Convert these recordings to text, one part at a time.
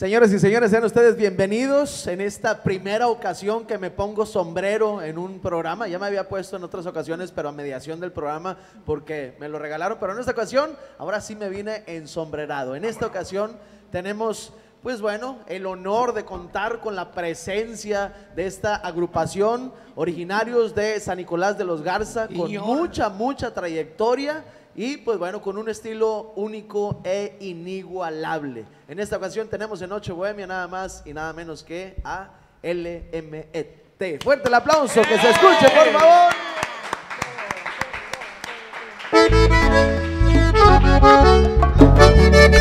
Señoras y señores, sean ustedes bienvenidos en esta primera ocasión que me pongo sombrero en un programa. Ya me había puesto en otras ocasiones, pero a mediación del programa, porque me lo regalaron. Pero en esta ocasión, ahora sí me vine ensombrerado. En esta ocasión tenemos, pues bueno, el honor de contar con la presencia de esta agrupación, originarios de San Nicolás de los Garza, con mucha trayectoria. Y pues bueno, con un estilo único e inigualable. En esta ocasión tenemos en Noche Bohemia nada más y nada menos que a LMET. Fuerte el aplauso, que se escuche, por favor.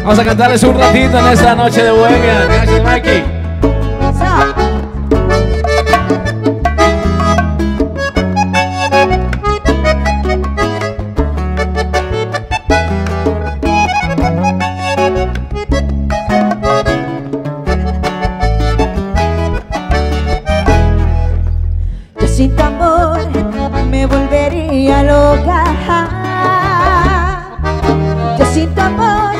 Vamos a cantarles un ratito en esta noche de Bohemia. Gracias, Mikey. Sin tu amor me volvería loca. Yo sin tu amor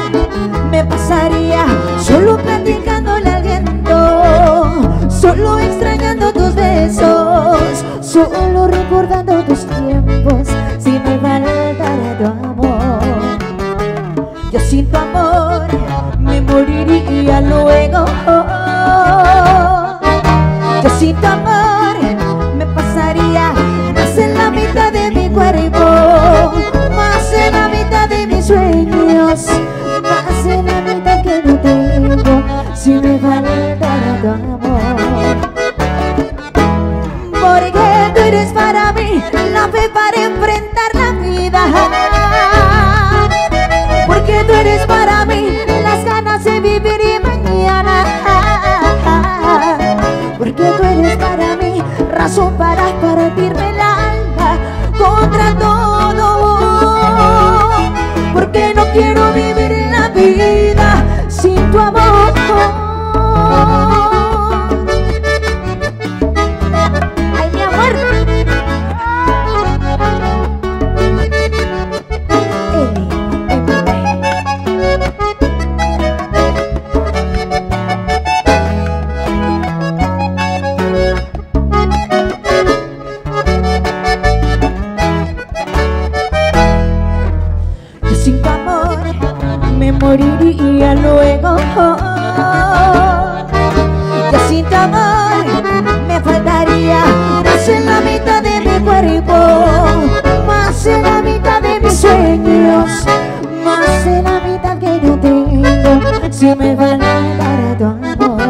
me pasaría solo platicándole al viento, solo extrañando tus besos, solo recordando tus tiempos. Si me faltara tu amor, yo sin tu amor me moriría luego. Yo sin tu amor de mi cuerpo, más en la mitad de mis sueños, más en la mitad que no tengo. Si me faltara tu amor, porque tú eres para mí la fe para enfrentar la vida, porque tú eres para mí las ganas de vivir y mañana, porque tú eres para mí razón para partirme la contra todo, porque no quiero vivir la vida sin tu amor. Ay, mi amor. Moriría luego. Yo sin tu amor me faltaría más en la mitad de mi cuerpo, más en la mitad de mis sueños, más en la mitad que yo tengo. Si me faltara tu amor,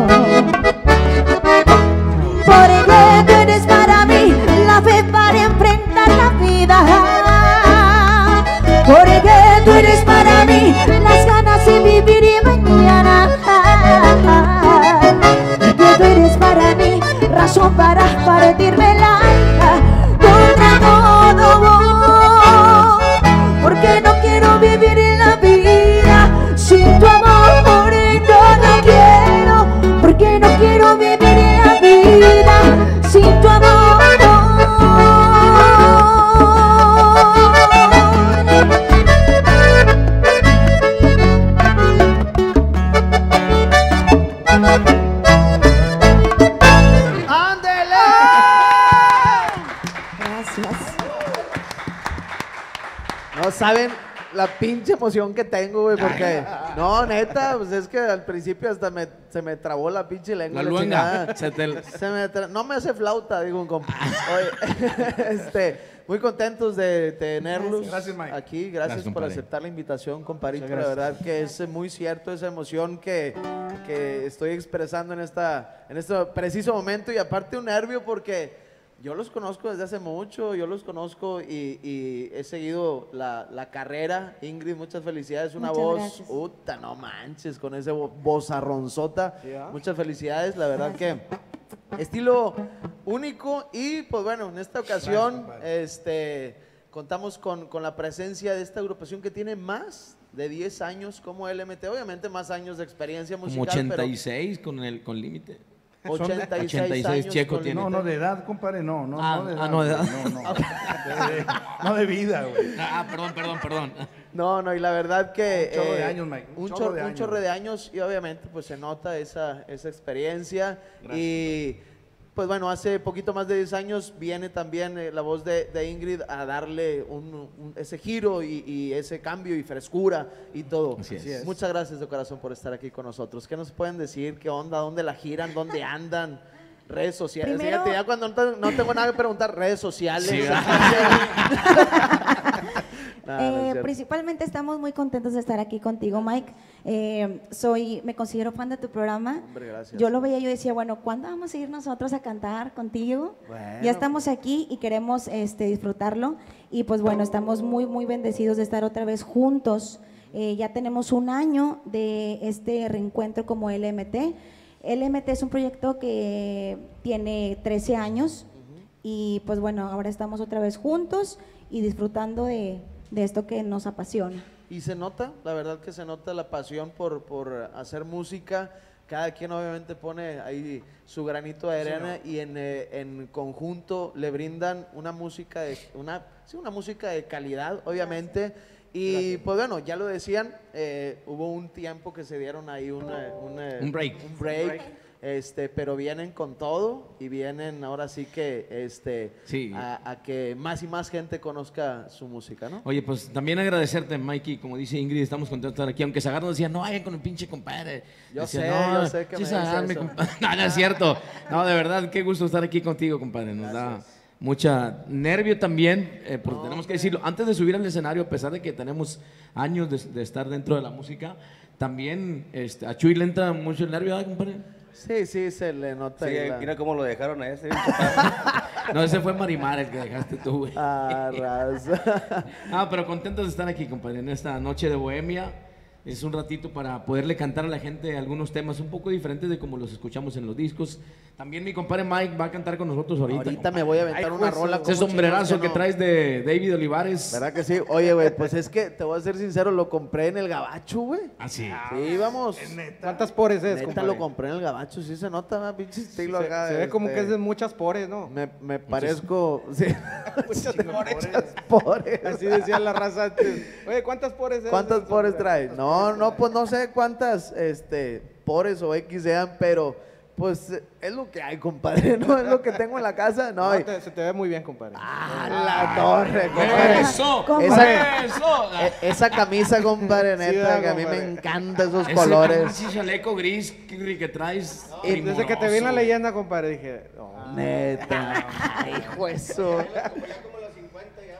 porque tú eres para mí la fe para enfrentar la vida, porque tú eres para mí las ganas de vivir y mañana, porque tú eres para mí razón para partirme el alma contra todo, porque no quiero vivir en la vida sin tu amor. No, no quiero, porque no quiero vivir en la vida sin tu amor. ¿Saben la pinche emoción que tengo, güey? Porque, no, neta, pues es que al principio hasta se me trabó la pinche lengua. La luenga. No me hace flauta, digo un compa. Oye, muy contentos de tenerlos aquí. Gracias por aceptar la invitación, compadrito. La verdad que es muy cierto esa emoción que estoy expresando en este preciso momento. Y aparte un nervio porque yo los conozco desde hace mucho, yo los conozco y he seguido la carrera. Ingrid, muchas felicidades, una muchas voz, gracias. Uta, no manches, con ese vozarronzota, yeah. Muchas felicidades, la verdad que estilo único y pues bueno, en esta ocasión contamos con la presencia de esta agrupación que tiene más de 10 años como LMET, obviamente más años de experiencia musical. Como 86 pero, con límite. 86, 86 años, Checo tiene. No, no, de edad, compadre, no. No, ah, no, de edad, no, de edad. No de vida, güey. Ah, perdón. No, no, y la verdad que... Un chorro de años, Mike. Un chorro de años y obviamente pues se nota esa experiencia. Gracias, y pues bueno, hace poquito más de 10 años viene también la voz de Ingrid a darle ese giro y ese cambio y frescura y todo. Así es. Muchas gracias de corazón por estar aquí con nosotros. ¿Qué nos pueden decir? ¿Qué onda? ¿Dónde la giran? ¿Dónde andan? Redes sociales. Primero, fíjate, ya cuando no tengo nada que preguntar, redes sociales. Sí, principalmente estamos muy contentos de estar aquí contigo, Mike. Me considero fan de tu programa. Hombre, gracias. Yo lo veía y yo decía, bueno, ¿cuándo vamos a ir nosotros a cantar contigo? Bueno. Ya estamos aquí y queremos disfrutarlo. Y pues bueno, estamos muy, muy bendecidos de estar otra vez juntos. Ya tenemos un año de este reencuentro como LMT. LMT es un proyecto que tiene 13 años. Y pues bueno, ahora estamos otra vez juntos y disfrutando de esto que nos apasiona. Y se nota, la verdad que se nota la pasión por hacer música. Cada quien obviamente pone ahí su granito de arena, sí, ¿no? Y en conjunto le brindan una música una música de calidad, obviamente. Gracias. Y gracias. Pues bueno, ya lo decían, hubo un tiempo que se dieron ahí un break. Pero vienen con todo y vienen ahora sí que sí. A que más y más gente conozca su música, ¿no? Oye, pues también agradecerte, Mikey, como dice Ingrid, estamos contentos de estar aquí, aunque Zagardo decía, no vayan con el pinche compadre. Yo sé que me dice eso. No es cierto. No, de verdad, qué gusto estar aquí contigo, compadre. Nos gracias. Da mucha nervio también, porque tenemos que decirlo, antes de subir al escenario, a pesar de que tenemos años de estar dentro de la música, también a Chuy le entra mucho el nervio, ¿verdad, compadre? Sí, se le nota. Sí, mira cómo lo dejaron a ese. No, ese fue Marimar el que dejaste tú, güey. Ah, raza. Pero contentos de estar aquí, compadre, en esta noche de Bohemia. Es un ratito para poderle cantar a la gente algunos temas un poco diferentes de como los escuchamos en los discos. También mi compadre Mike va a cantar con nosotros ahorita. Ahorita me voy a aventar una rola. Ese sombrerazo que traes de David Olivares. ¿Verdad que sí? Oye, güey, pues es que te voy a ser sincero, lo compré en el Gabacho, güey. Así. Sí, vamos. ¿Cuántas pores es, compadre? Neta, lo compré en el Gabacho, sí se nota, pinche estilo acá. Se ve como que es de muchas pores, ¿no? Me parezco... Sí. Muchas pores. Así decía la raza antes. Oye, ¿cuántas pores es? ¿Cuántas pores traes? No, pues no sé cuántas pores o X sean, pero pues es lo que hay, compadre, ¿no? Es lo que tengo en la casa. No, se te ve muy bien, compadre. ¡Ah, la torre, compadre! Esa camisa, compadre, neta, sí, que compadre. A mí me encantan esos colores. Ese chaleco gris que traes. No, desde que te vi en la leyenda, compadre, dije, neta, hijo eso.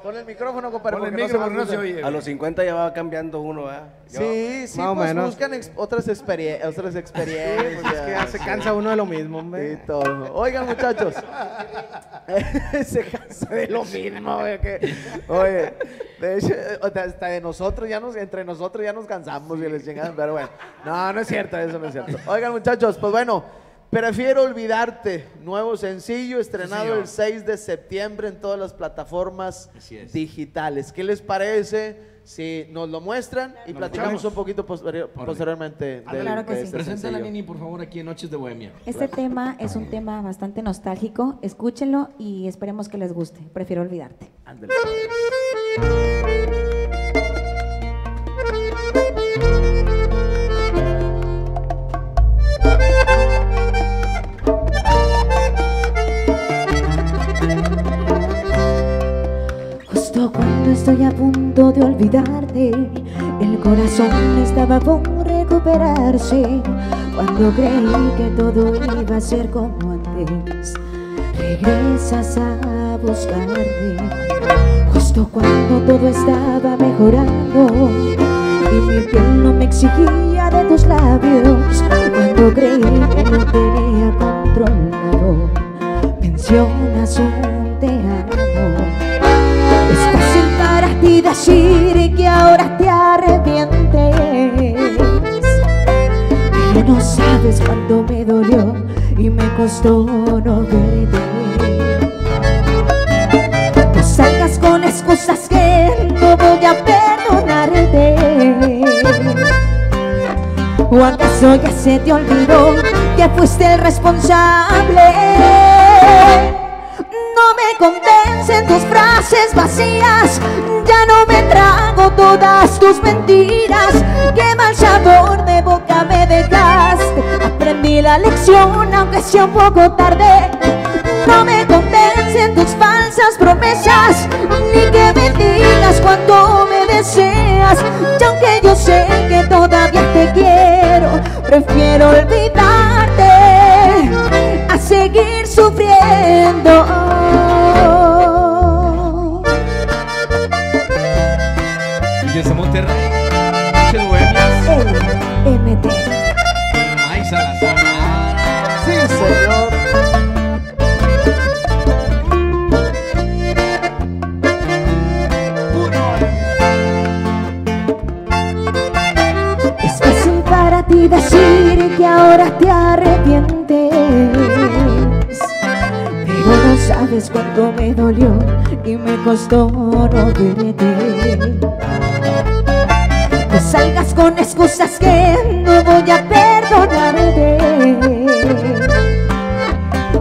Pon el micrófono, compadre, porque no se oye. A los 50 ya va cambiando uno, ¿verdad? Sí, pues buscan otras experiencias. Es que ya se cansa uno de lo mismo, hombre. Sí, todo. Oigan, muchachos. Se cansa de lo mismo, güey. Oye, de hecho, hasta entre nosotros ya nos cansamos, y les chingan, pero bueno. No es cierto, eso no es cierto. Oigan, muchachos, pues bueno. Prefiero Olvidarte, nuevo sencillo, estrenado el 6 de septiembre en todas las plataformas digitales. ¿Qué les parece si nos lo muestran y platicamos un poquito posteriormente? Claro que sí. Preséntala, Nini, por favor, aquí en Noches de Bohemia. Este tema es un tema bastante nostálgico. Escúchenlo y esperemos que les guste. Prefiero Olvidarte. Ándale. Cuando estoy a punto de olvidarte, el corazón estaba por recuperarse. Cuando creí que todo iba a ser como antes, regresas a buscarme. Justo cuando todo estaba mejorando y mi piel no me exigía de tus labios, cuando creí que no tenía controlado, mencionas un te amo. Estás sin parar y decir que ahora te arrepientes, pero no sabes cuánto me dolió y me costó no verte. No salgas con excusas que no voy a perdonarte. ¿O acaso ya se te olvidó que fuiste el responsable? No me convencen tus frases vacías, ya no me trago todas tus mentiras. Qué mal sabor de boca me dejaste, aprendí la lección aunque sea un poco tarde. No me convencen tus falsas promesas, ni que me digas cuánto me deseas. Y aunque yo sé que todavía te quiero, prefiero olvidarte a seguir sufriendo. Y desde Monterrey, noche dueñas, MT Ay, Salazar. Sí, señor. Es fácil para ti decir que ahora te arrepientes, pero no sabes cuánto me dolió y me costó no verte. No salgas con excusas que no voy a perdonarte.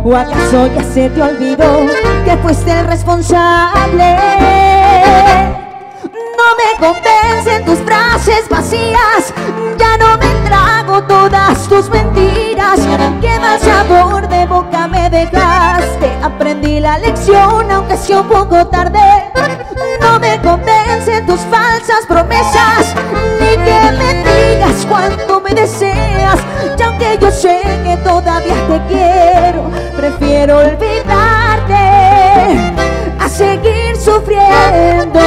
¿O acaso ya se te olvidó que fuiste el responsable? No me convencen tus frases vacías, ya no me trago todas tus mentiras. Qué mal sabor de boca me dejaste, aprendí la lección aunque sea un poco tarde. No me convencen tus falsas promesas, ni que me digas cuánto me deseas. Y aunque yo sé que todavía te quiero, prefiero olvidarte a seguir sufriendo.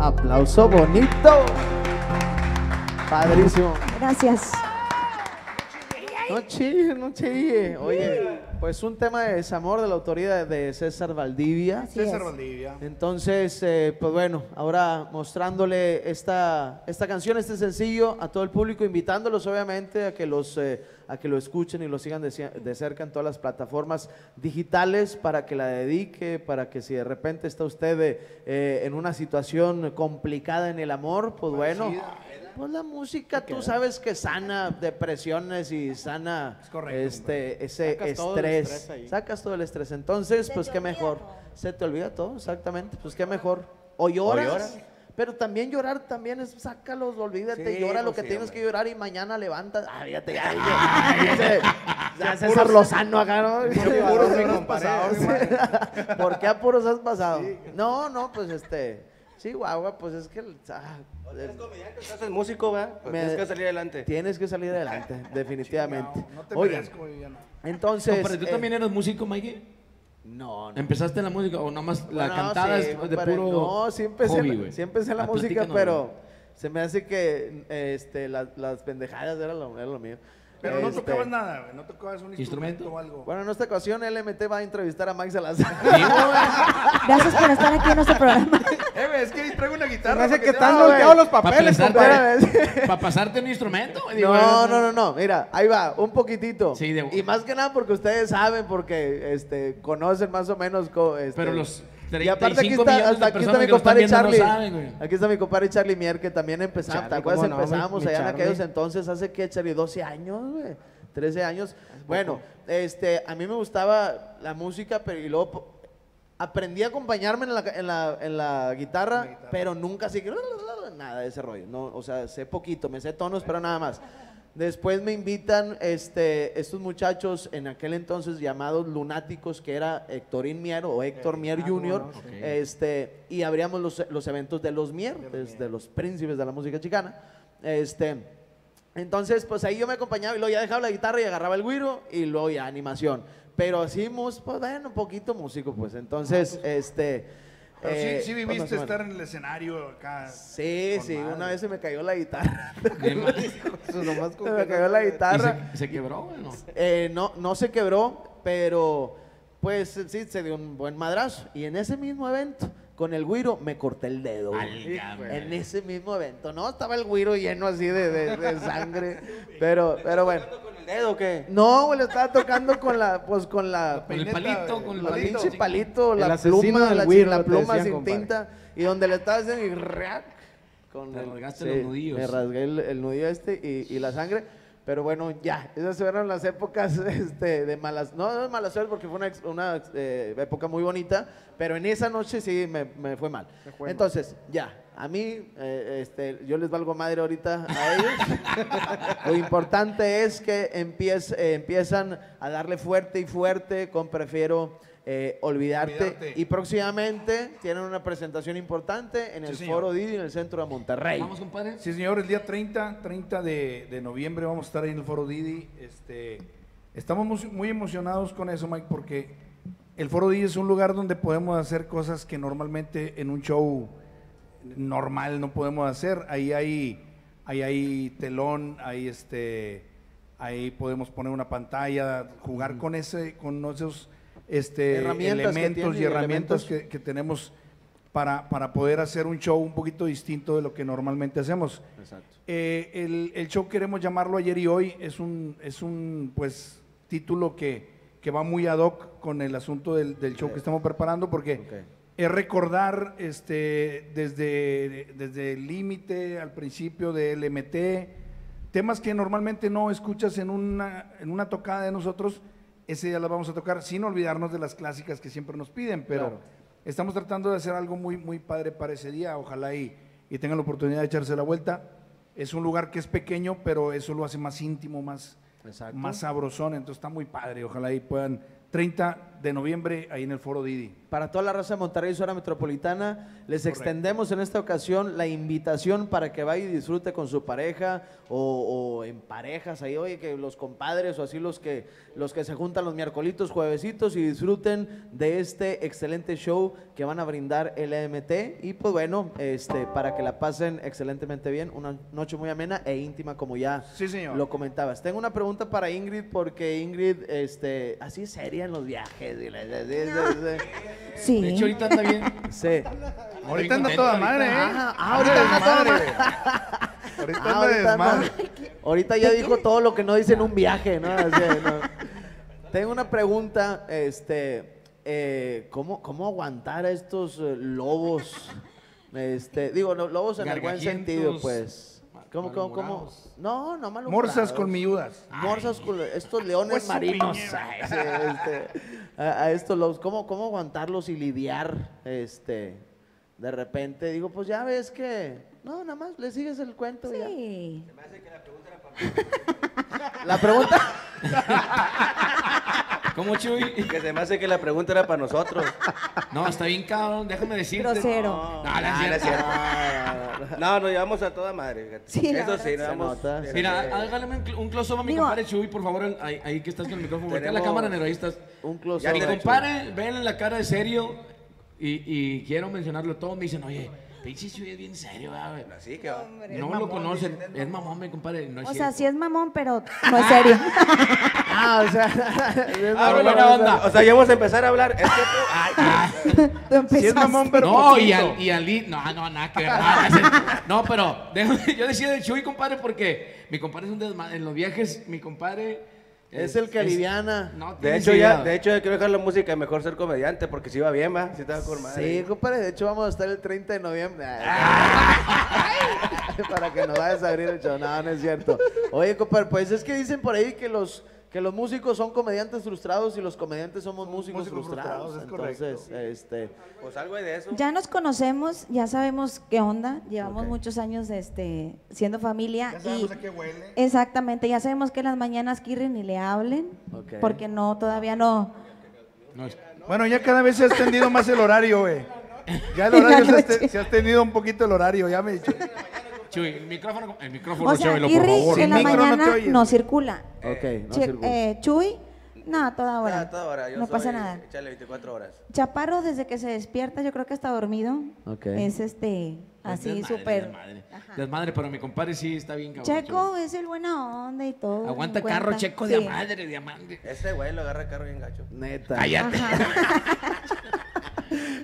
Aplauso bonito. Padrísimo. Gracias. No chille, no chille. Oye, pues un tema de desamor de la autoría de César Valdivia. Así César es. Valdivia. Entonces, pues bueno, ahora mostrándole esta canción, este sencillo a todo el público, invitándolos obviamente a que lo escuchen y lo sigan de cerca en todas las plataformas digitales, para que la dedique, para que si de repente está usted en una situación complicada en el amor, pues bueno… Pues la música, tú sabes que sana depresiones y sana ese estrés. Sacas todo el estrés. Entonces, pues qué mejor. Se te olvida todo, exactamente. Pues qué mejor. O lloras. Pero también llorar también es, sácalos, olvídate, sí, llora lo que sí, tienes que llorar y mañana levantas. Ay, ya te ya César Lozano acá, ¿no? Puros me compasados. ¿Por qué apuros has pasado? Sí. No, pues sí, guagua, pues es que… eres comediante, estás músico, ¿verdad? Pues tienes que salir adelante. Tienes que salir adelante, definitivamente. No te creas, no. Entonces… No, pero tú también eres músico, Mikey. No. ¿Empezaste en la música o nomás la cantada sí, es de puro no, sí empecé la música, pero se me hace que las pendejadas era lo mío. Pero no tocabas nada, güey, no tocabas un instrumento o algo. Bueno, en esta ocasión LMT va a entrevistar a Max Salazar. Gracias por estar aquí en nuestro programa. Es que traigo una guitarra. Parece que están volteados los papeles, compadre. ¿Para pasarte un instrumento? No, mira, ahí va, un poquitito. Sí, y más que nada porque ustedes saben, porque conocen más o menos… Pero los… Y aparte aquí está mi compadre Charlie. Aquí está mi compadre Charlie Mier, que también empezamos. ¿Te acuerdas? Empezamos allá en aquellos entonces, hace que Charlie, 12 años, güey, 13 años. Bueno, a mí me gustaba la música, pero y luego aprendí a acompañarme en la guitarra, pero nunca así que nada de ese rollo. No, o sea, sé poquito, me sé tonos, pero nada más. Después me invitan estos muchachos en aquel entonces llamados Lunáticos, que era Héctorín Mier o Héctor Mier Jr. Okay. Y abríamos los eventos de los Mier, de los príncipes de la música chicana. Entonces, pues ahí yo me acompañaba y luego ya dejaba la guitarra y agarraba el güiro y luego ya animación. Pero así, pues bueno, un poquito músico, pues. Entonces, Pero sí viviste estar en el escenario acá. Sí, madre. Una vez se me cayó la guitarra. Se me cayó la guitarra. ¿Se quebró o no? No se quebró, pero pues sí, se dio un buen madrazo. Y en ese mismo evento con el güiro me corté el dedo. En ese mismo evento, ¿no? Estaba el güiro lleno así de sangre. Pero bueno. ¿Con el dedo o qué? No, güey, le estaba tocando con la, pues con la peineta, el palito, con el palito, pinche palito, la pluma, la pluma sin tinta. Y donde le estaba haciendo y te rasgaste los nudillos. Me rasgué el nudillo y la sangre. Pero bueno, ya, esas fueron las épocas de malas, no de malas suerte porque fue una época muy bonita, pero en esa noche sí me fue mal. Entonces, ya, a mí, yo les valgo madre ahorita a ellos. Lo importante es que empiezan a darle fuerte y fuerte con Prefiero Olvidarte. Y próximamente tienen una presentación importante en el Foro Didi en el centro de Monterrey. ¿Vamos, compadre? Sí, señor, el día 30 de noviembre vamos a estar ahí en el Foro Didi. Estamos muy emocionados con eso, Mike, porque el Foro Didi es un lugar donde podemos hacer cosas que normalmente en un show normal no podemos hacer. Ahí hay telón, ahí podemos poner una pantalla, jugar con esos elementos que tenemos para poder hacer un show un poquito distinto de lo que normalmente hacemos. Exacto. El show queremos llamarlo Ayer y Hoy, es un pues título que va muy ad hoc con el asunto del show que estamos preparando, porque es recordar desde el límite al principio de LMT, temas que normalmente no escuchas en una tocada de nosotros. Ese día la vamos a tocar sin olvidarnos de las clásicas que siempre nos piden, pero estamos tratando de hacer algo muy, muy padre para ese día. Ojalá y tengan la oportunidad de echarse la vuelta. Es un lugar que es pequeño, pero eso lo hace más íntimo, más sabrosón, entonces está muy padre. Ojalá y puedan, 30 de noviembre ahí en el Foro Didi. Para toda la raza de Monterrey y zona metropolitana, les extendemos en esta ocasión la invitación para que vaya y disfrute con su pareja o en parejas ahí, oye, que los compadres o así los que se juntan los miércolitos, juevesitos y disfruten de este excelente show que van a brindar LMT. Y pues bueno, para que la pasen excelentemente bien, una noche muy amena e íntima, como ya lo comentabas. Tengo una pregunta para Ingrid, porque Ingrid, así es seria en los viajes. Sí. De hecho, ahorita anda bien. Sí. Ahorita anda toda madre, ¿eh? Ahorita anda toda madre. Ahorita anda madre. Ahorita ya dijo todo lo que no dice en un viaje, ¿no? O sea, no. Tengo una pregunta, ¿cómo aguantar a estos lobos? Digo, lobos en el buen sentido, pues. ¿Cómo? No, no malo. Morsas colmilludas. Morsas con estos leones marinos. A estos lobos, ¿cómo aguantarlos y lidiar? De repente digo, pues ya ves que. No, nada más le sigues el cuento. Sí. Se me hace que la pregunta era para mí. La pregunta. ¿Cómo, Chuy? Que se me hace que la pregunta era para nosotros. No, está bien, cabrón, déjame decirte. Grosero. No, nos llevamos a toda madre. Sí, eso sí, nos llevamos. Mira, hágale un close-up a mi compadre Chuy, por favor, ahí que estás con el micrófono. Voltea la cámara, Nero, ahí estás. Un close-up. Mi compadre, ven la cara de serio y quiero mencionarlo todo. Me dicen, oye, pinche Chuy es bien serio, güey. Así que no lo conocen. Es mamón, mi compadre. O sea, sí es mamón, pero no es serio. O sea, ya vamos a empezar a hablar. Si es mamón, pero no, y Ali, no, nada que ver. No, pero yo decía de Chuy, compadre, porque mi compadre es un desmadre. En los viajes, mi compadre es el que aliviana. No, de hecho, quiero dejar la música. Mejor ser comediante, porque si va bien, va. Si te va con madre. Sí, compadre. De hecho, vamos a estar el 30 de noviembre. Para que nos vayas a abrir el show. No, no es cierto. Oye, compadre, pues es que dicen por ahí que los músicos son comediantes frustrados y los comediantes somos músicos frustrados. Entonces, correcto. Pues algo de eso. Ya nos conocemos, ya sabemos qué onda, llevamos muchos años siendo familia. Ya sabemos a qué huele. Exactamente, ya sabemos que las mañanas quieren y le hablen, porque todavía no. Bueno, ya cada vez se ha extendido más el horario, güey. Ya el horario se ha extendido un poquito el horario, ya me he dicho. Chuy, el micrófono, o sea, Chuy, por favor. Si en la mañana no circula. Circula. Chuy, no, toda hora. No, toda hora. No pasa nada. Échale 24 horas. Chaparro, desde que se despierta, yo creo que está dormido. Es así súper. Desmadre, pero mi compadre sí está bien cabrón. Checo es el buena onda y todo. Aguanta carro, Checo, de madre, diamante. Ese güey lo agarra carro bien gacho. Neta. Cállate.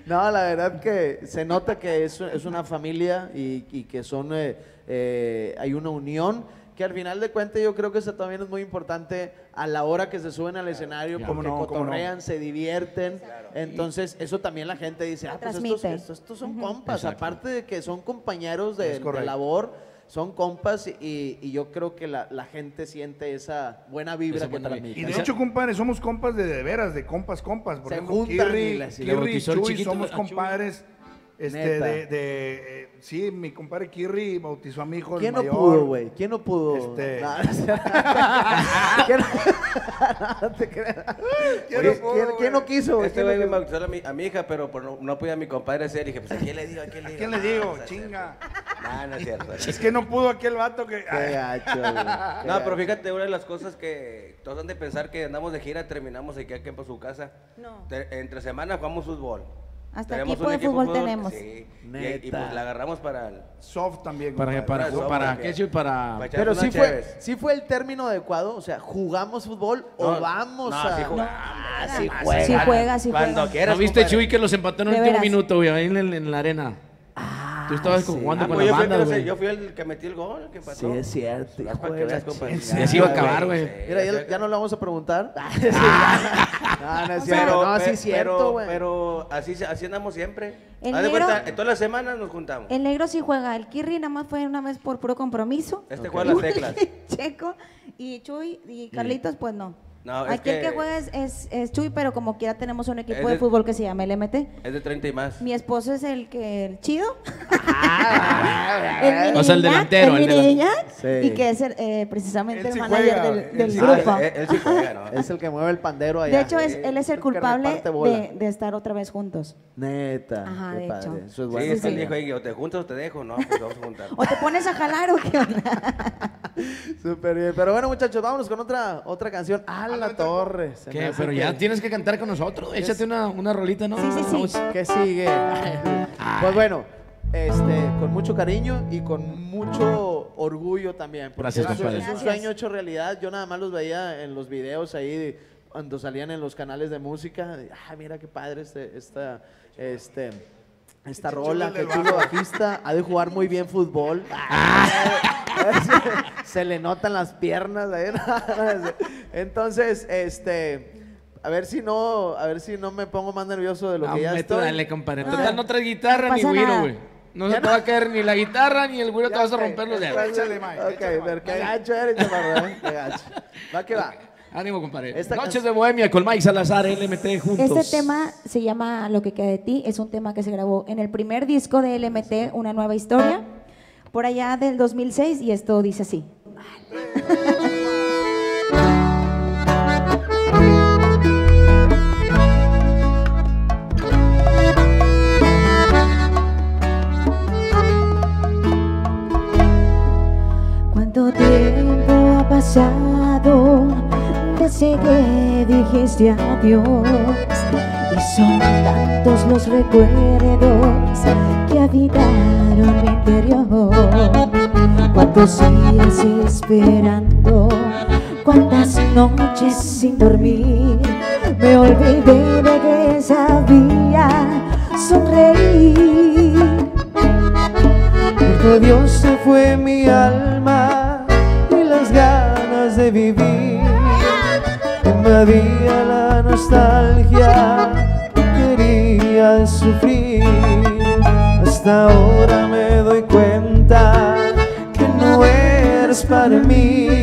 No, la verdad que se nota que es una familia y que son hay una unión que al final de cuentas yo creo que eso también es muy importante a la hora que se suben al escenario, claro, porque cotorrean, se divierten, claro. Entonces eso también la gente dice, ah, pues estos son compas, exacto. Aparte de que son compañeros de labor. Son compas y yo creo que la gente siente esa buena vibra que transmite. Y de hecho, compadre, somos compas de veras, de compas. Por ejemplo, Kirri y Chuy somos compadres. Sí, mi compadre Kirri bautizó a mi hijo. ¿Quién no pudo, güey? ¿Quién no pudo? ¿Quién no quiso? Este güey me bautizó a mi hija, pero no apoyé a mi compadre ese. Le dije, pues ¿a quién le digo? ¿A quién le digo? Chinga. No, no es cierto. Es que no pudo aquel vato que... Qué gacho, güey. No, pero fíjate, una de las cosas que todos han de pensar que andamos de gira, terminamos aquí para su casa. No. Entre semana jugamos fútbol. Hasta equipo de fútbol tenemos. Sí. Y pues la agarramos para el soft también. Para pero sí fue el término adecuado, o sea, jugamos fútbol o vamos a... Sí juega. Cuando quieras. ¿No viste, Chuy, que los empató en el último minuto, güey, ahí en la arena? Tú estabas jugando con la banda, güey. Yo fui el que metí el gol, que pasó. Sí, es cierto. Así iba a acabar, güey. Mira, ya no lo vamos a preguntar. No, es cierto. No, sí es cierto, güey. Pero así andamos siempre. Haz de cuenta, todas las semanas nos juntamos. El negro sí juega. El Kirri nada más fue una vez por puro compromiso. Este juega las teclas. Checo y Chuy y Carlitos, pues no. Aquí el que juega es Chuy, pero como quiera tenemos un equipo de fútbol que se llama LMT. Es de 30 y más. Mi esposo es el chido. O sea, el delantero. El Miniñac, y que es precisamente el manager del grupo. Él sí juega, ¿no? Es el que mueve el pandero allá. De hecho, él es el culpable de estar otra vez juntos. Neta. Ajá, de hecho. Eso es bueno. Sí, es que él dijo, o te juntas o te dejo, no, pues vamos a juntar. O te pones a jalar o qué onda. Súper bien. Pero bueno, muchachos, vámonos con otra canción. La Torre. ¿Qué? Pero ya tienes que cantar con nosotros. Échate una rolita, ¿no? Sí. ¿Qué sigue? Pues bueno, con mucho cariño y con mucho orgullo también. Gracias, compadre. Es un sueño hecho realidad. Yo nada más los veía en los videos ahí cuando salían en los canales de música. Ah, mira qué padre esta rola, qué chulo bajista. Ha de jugar muy bien fútbol. Se le notan las piernas. Entonces, a ver si no me pongo más nervioso de lo que ya estoy. Dale, compadre. Total, no traes guitarra ni güiro, güey. No se te va a caer ni la guitarra ni el güiro, te vas a romper los dedos. Ok, pero qué gacho eres, chaparro. Qué gacho. Va que va. Ánimo, compadre. Noches de Bohemia con Mike Salazar, LMT juntos. Este tema se llama Lo que queda de ti. Es un tema que se grabó en el primer disco de LMT, Una Nueva Historia, por allá del 2006, y esto dice así. ¿Cuánto tiempo ha pasado desde que dijiste adiós? Y son tantos los recuerdos que habitaron mi interior. Cuántos días esperando, cuántas noches sin dormir. Me olvidé de que sabía sonreír. Por Dios se fue mi alma y las ganas de vivir. Invadía la nostalgia, quería sufrir. Hasta ahora me doy cuenta que no eres para mí.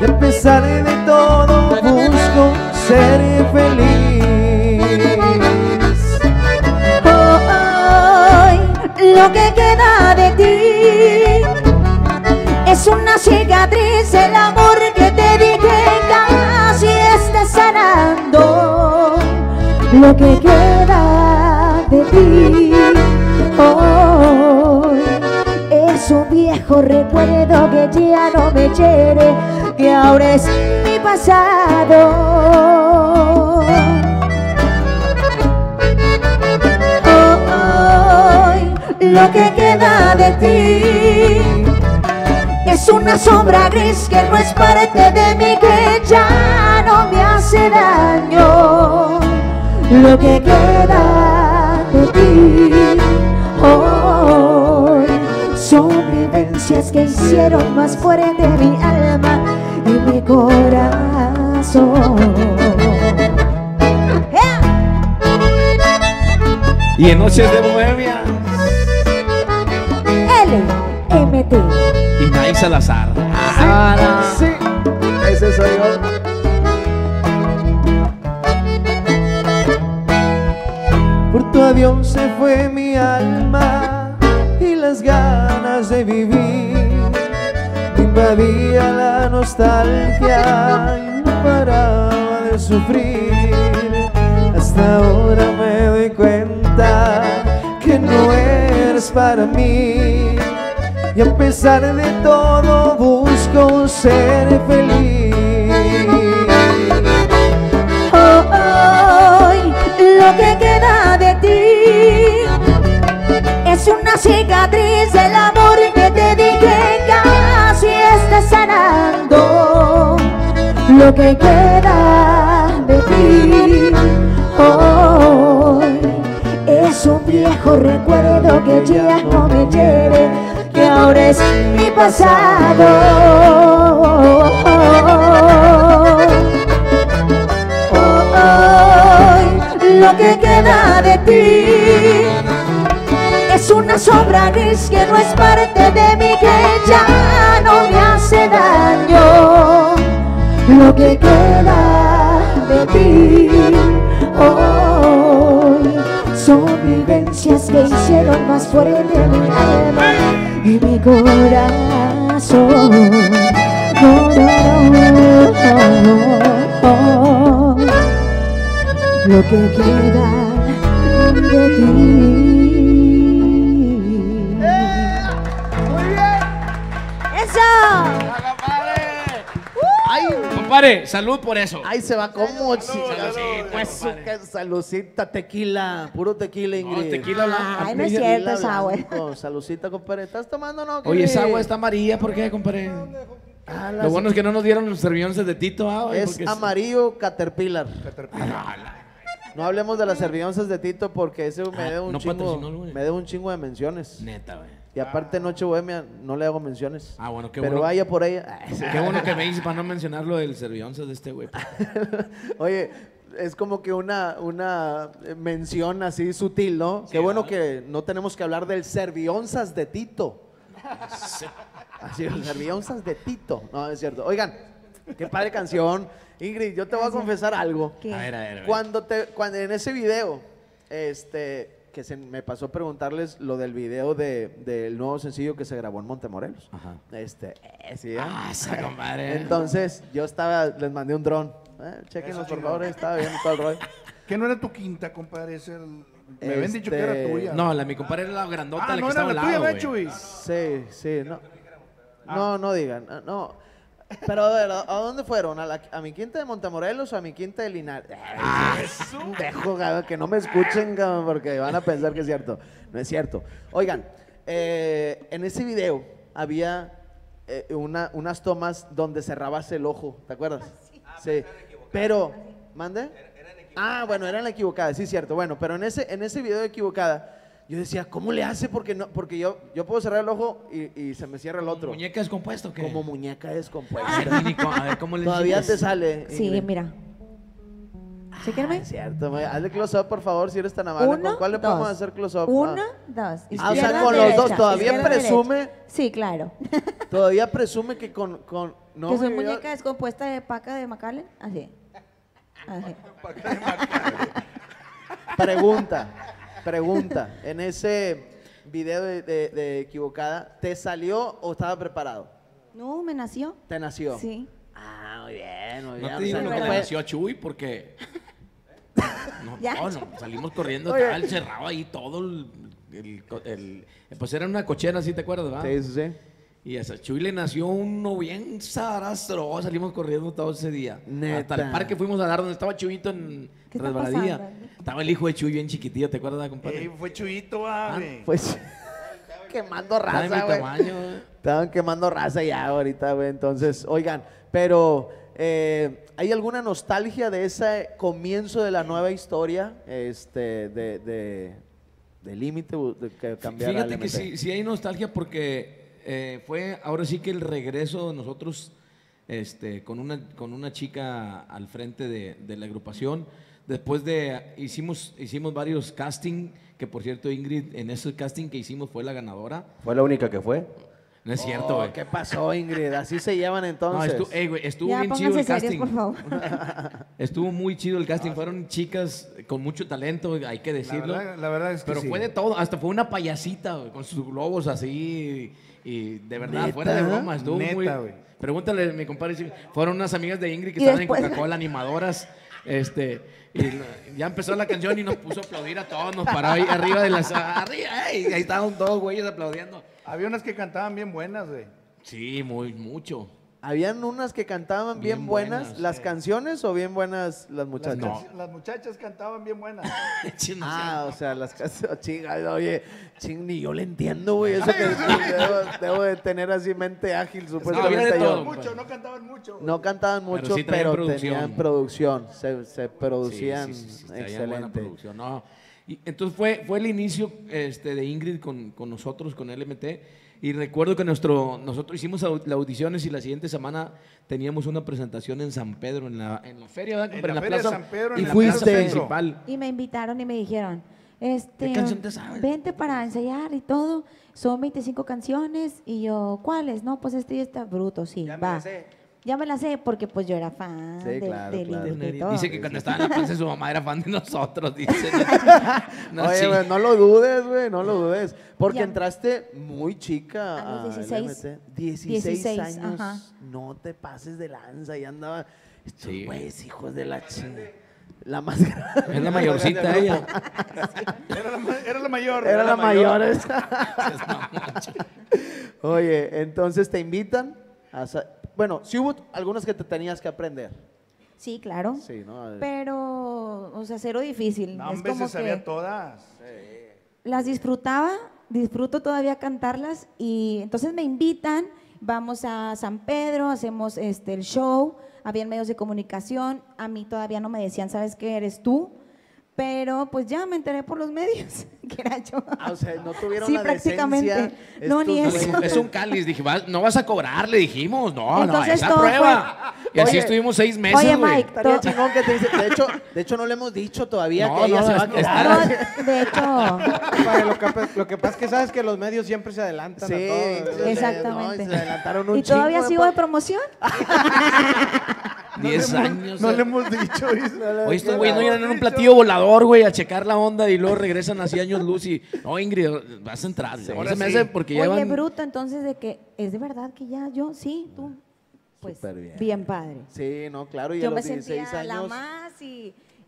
Y a pesar de todo busco ser feliz. Hoy lo que queda de ti es una cicatriz, el amor que te di que casi está sanando. Lo que queda de ti hoy es un viejo recuerdo que ya no me quiere, que ahora es mi pasado. Hoy lo que queda de ti es una sombra gris que no es parte de mí, que ya no me hace daño. Lo que queda hicieron más fuerte mi alma y mi corazón. Y en noches de bohemia, LMT y Naim Salazar. Sí, ese soy yo. Por tu adiós se fue mi alma y las ganas de vivir. Me invadía la nostalgia y no paraba de sufrir. Hasta ahora me doy cuenta que no eres para mí. Y a pesar de todo busco ser feliz. Hoy lo que queda de ti es una cicatriz del amor que te di, que casi está sanando. Lo que queda de ti hoy es un viejo recuerdo que ya no me lleve, que ahora es mi pasado. Hoy lo que queda de ti es una sombra gris que no es parte de mí, que ya no me hace daño. Lo que queda de ti hoy son vivencias que hicieron más fuerte mi alma y mi corazón. No, no, no, no, no. Lo que queda de ti. ¡Muy bien! ¡Eso! Compadre, salud por eso. Ahí se va como saludcita, tequila, puro tequila, Ingrid. No, tequila blanca. Ay, no es cierto, es agua. Saludcita, compadre. ¿Estás tomando, no? Oye, esa agua está amarilla, ¿por qué, compadre? Lo bueno es que no nos dieron los servillones de Tito. Es amarillo Caterpillar. No hablemos de las servillones de Tito porque ese me da un chingo de menciones. Neta, güey. Y aparte Noche Bohemia no le hago menciones. Ah, bueno, qué bueno. Pero vaya por ella. Qué bueno que me dice para no mencionar lo del servionza de este güey. Oye, es como que una mención así sutil, ¿no? Sí, qué bueno, ¿vale? Que no tenemos que hablar del servionzas de Tito. Así, los servionzas de Tito. No, es cierto. Oigan, qué padre canción. Ingrid, yo te voy a confesar algo. ¿Qué? A ver. Cuando en ese video, que se me pasó preguntarles lo del video del nuevo sencillo que se grabó en Montemorelos. Ajá. ¿Sí? Esa compadre. Entonces, yo les mandé un dron. Chequenlos, por favor, estaba viendo todo el rollo. ¿Que no era tu quinta, compadre? Me habían dicho que era tuya. No, mi compadre era la grandota, la que estaba al lado. Ah, no, era la tuya, güey. Sí, no. No, no digan, no. Pero ¿a dónde fueron? ¿A mi quinta de Montemorelos o a mi quinta de Linares? Dejo, que no me escuchen, porque van a pensar que es cierto. No es cierto. Oigan, en ese video había unas tomas donde cerrabas el ojo, ¿te acuerdas? Sí. Pero, ¿mande? Bueno, eran equivocadas, sí, cierto. Bueno, pero en ese video de equivocada, yo decía, ¿cómo le hace? Porque yo puedo cerrar el ojo y se me cierra el otro. ¿Muñeca descompuesta o qué? Como muñeca descompuesta. A ver, ¿cómo le todavía te sale? Sí, Ingrid, mira. Chéquenme. Es cierto, hazle close-up, por favor, si eres tan amable. ¿Con cuál le podemos hacer close-up? Uno, dos. O sea, con los dos. Todavía presume. Derecha. Sí, claro. Todavía presume que con no, que soy muñeca descompuesta de Paca de Macallen. Así. Paca de Macallen. Pregunta, en ese video de equivocada, ¿te salió o estaba preparado? No, me nació. ¿Te nació? Sí. Muy bien. No te digo que le nació a Chuy porque no, salimos corriendo, tal, cerrado ahí todo pues era una cochera, ¿sí te acuerdas, va? Sí. Y a Chuy le nació uno bien zarastro, salimos corriendo todo ese día. Neta. Hasta el parque fuimos a dar donde estaba Chuyito en resbaladilla. Estaba el hijo de Chuy bien chiquitillo, ¿te acuerdas, compadre? Fue Chuyito, güey. Pues quemando raza, güey. Estaban quemando raza ya ahorita, güey. Entonces, oigan, pero ¿hay alguna nostalgia de ese comienzo de la nueva historia? De límite, de cambiar. Fíjate que sí hay nostalgia porque fue ahora sí que el regreso de nosotros con una chica al frente de la agrupación. Después de, hicimos varios casting, que por cierto Ingrid en ese casting que hicimos fue la ganadora. ¿Fue la única que fue? No es cierto, güey. ¿Qué pasó, Ingrid? Así se llaman entonces. No, estuvo ya, bien chido el casting. Por favor. Estuvo muy chido el casting. Fueron chicas con mucho talento, hay que decirlo. La verdad es que pero sí. Fue de todo. Hasta fue una payasita, wey, con sus globos así. Y de verdad, ¿neta? Fuera de broma. Estuvo neta, muy... Pregúntale, mi compadre. Fueron unas amigas de Ingrid que estaban después... en Coca-Cola, animadoras. Y ya empezó la canción y nos puso a aplaudir a todos. Nos paró ahí arriba de las... Arriba, ey, ahí estaban dos güeyes aplaudiendo. Había unas que cantaban bien buenas, güey. Sí, mucho. ¿Habían unas que cantaban bien buenas las canciones o bien buenas las muchachas? No. Las muchachas cantaban bien buenas. O sea, las canciones... Oye, ni yo le entiendo, güey. Eso que debo de tener así mente ágil, supuestamente yo. No cantaban mucho, pero tenían producción. Se producían excelente. No. Y entonces fue el inicio de Ingrid con nosotros, con LMT, y recuerdo que nosotros hicimos las audiciones y la siguiente semana teníamos una presentación en San Pedro, en la feria, ¿verdad? En la plaza principal. Y me invitaron y me dijeron, ¿qué canción te sabes? Vente para ensayar y todo, son 25 canciones, y yo, ¿cuáles? No, pues y está bruto, sí, ya va. Ya me la sé porque pues yo era fan de dice que cuando estaba en la clase su mamá era fan de nosotros, dice. Oye, güey, no lo dudes, güey, no lo dudes. Porque entraste muy chica a los 16 años. Ajá. No te pases de lanza, ya andaba. Sí. Pues, hijos de la chingada. La más grande. Es la mayorcita ella. Era la mayor. Era la mayor. Oye, entonces te invitan a... Bueno, sí hubo algunas que te tenías que aprender. Sí, claro. Sí, ¿no? Pero, o sea, cero difícil. No, hombre, se sabían todas. Sí. Las disfruto todavía cantarlas y entonces me invitan, vamos a San Pedro, hacemos el show, había medios de comunicación, a mí todavía no me decían, ¿sabes qué eres tú? Pero pues ya me enteré por los medios que era yo. O sea, no tuvieron la decencia. Prácticamente. No, ni eso. Es un cáliz, dije, no vas a cobrar, le dijimos. Entonces, esa prueba. Fue... Y así estuvimos 6 meses, güey. Oye, Mike, estaría chingón que te dice, de hecho no le hemos dicho todavía que ella se va a quedar. No, de hecho. Vale, lo que pasa es que sabes que los medios siempre se adelantan a todos. Sí, exactamente. Se adelantaron un chingo. ¿Y todavía sigo de promoción? 10 años. No le hemos dicho. Oye, estos güeyes no llegan en un platillo volador, güey, a checar la onda y luego regresan así años luz y, no, Ingrid, vas a entrar. Sí, ahora sí. Me hace porque llevan... Oye, bruto, entonces, de que es de verdad que ya yo, sí, tú, pues, bien padre. Sí, no, claro, y yo a los 16 años... Yo me sentía la más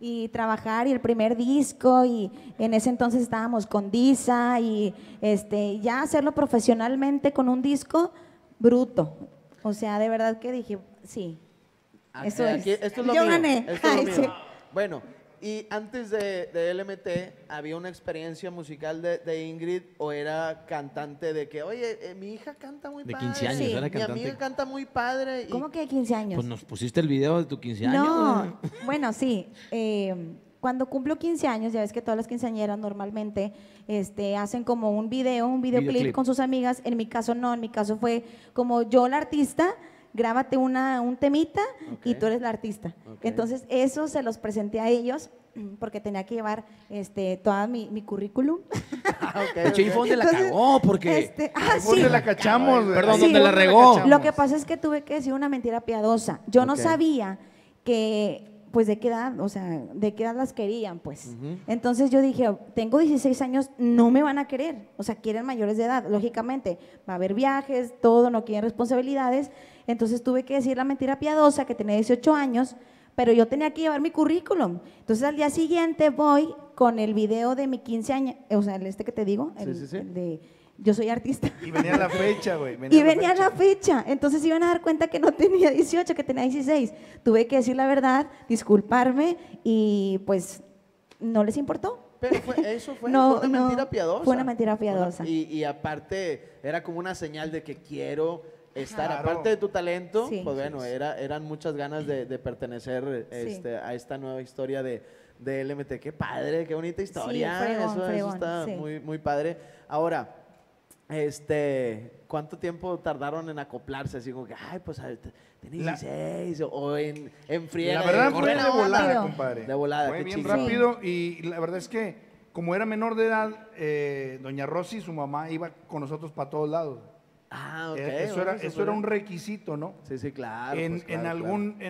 y trabajar y el primer disco y en ese entonces estábamos con Disa y ya hacerlo profesionalmente con un disco, bruto. O sea, de verdad que dije, sí. Esto es lo mío. Gané. Esto es lo mío. Sí. Bueno, y antes de LMT, ¿había una experiencia musical de Ingrid o era cantante de que, oye, mi hija canta muy padre? De 15 años, sí. Era cantante. Mi amiga canta muy padre. Y... ¿Cómo que de 15 años? Pues nos pusiste el video de tu 15 años. No, bueno, sí. Cuando cumplo 15 años, ya ves que todas las quinceañeras normalmente hacen como un videoclip con sus amigas. En mi caso no, en mi caso fue como yo la artista, grábate un temita y tú eres la artista. Entonces, eso se los presenté a ellos porque tenía que llevar toda mi currículum. De hecho, ahí fue donde la cagó, porque donde la cachamos. Perdón, donde la regó. Lo que pasa es que tuve que decir una mentira piadosa. Yo no sabía que, pues, de qué edad, o sea, de qué edad las querían, pues. Entonces, yo dije, tengo 16 años, no me van a querer. O sea, quieren mayores de edad, lógicamente. Va a haber viajes, todo, no quieren responsabilidades. Entonces tuve que decir la mentira piadosa que tenía 18 años, pero yo tenía que llevar mi currículum. Entonces al día siguiente voy con el video de mi 15 años, o sea, que te digo, el de yo soy artista. Y venía la fecha, güey. Venía la fecha. Entonces iban a dar cuenta que no tenía 18, que tenía 16. Tuve que decir la verdad, disculparme y pues no les importó. Pero fue una mentira piadosa. Fue una mentira piadosa. Y aparte era como una señal de que quiero... aparte de tu talento, pues bueno, eran muchas ganas de pertenecer a esta nueva historia de LMT. Qué padre, qué bonita historia. Sí, fregón, eso está muy, muy padre. Ahora, ¿Cuánto tiempo tardaron en acoplarse? Así como que, ay, pues tenía 16 o en friega. La verdad fue de volada, compadre. De volada, fue bien rápido y la verdad es que como era menor de edad, doña Rosy, su mamá, iba con nosotros para todos lados. Ah, ok. Eso era un requisito, ¿no? Sí, sí, claro. En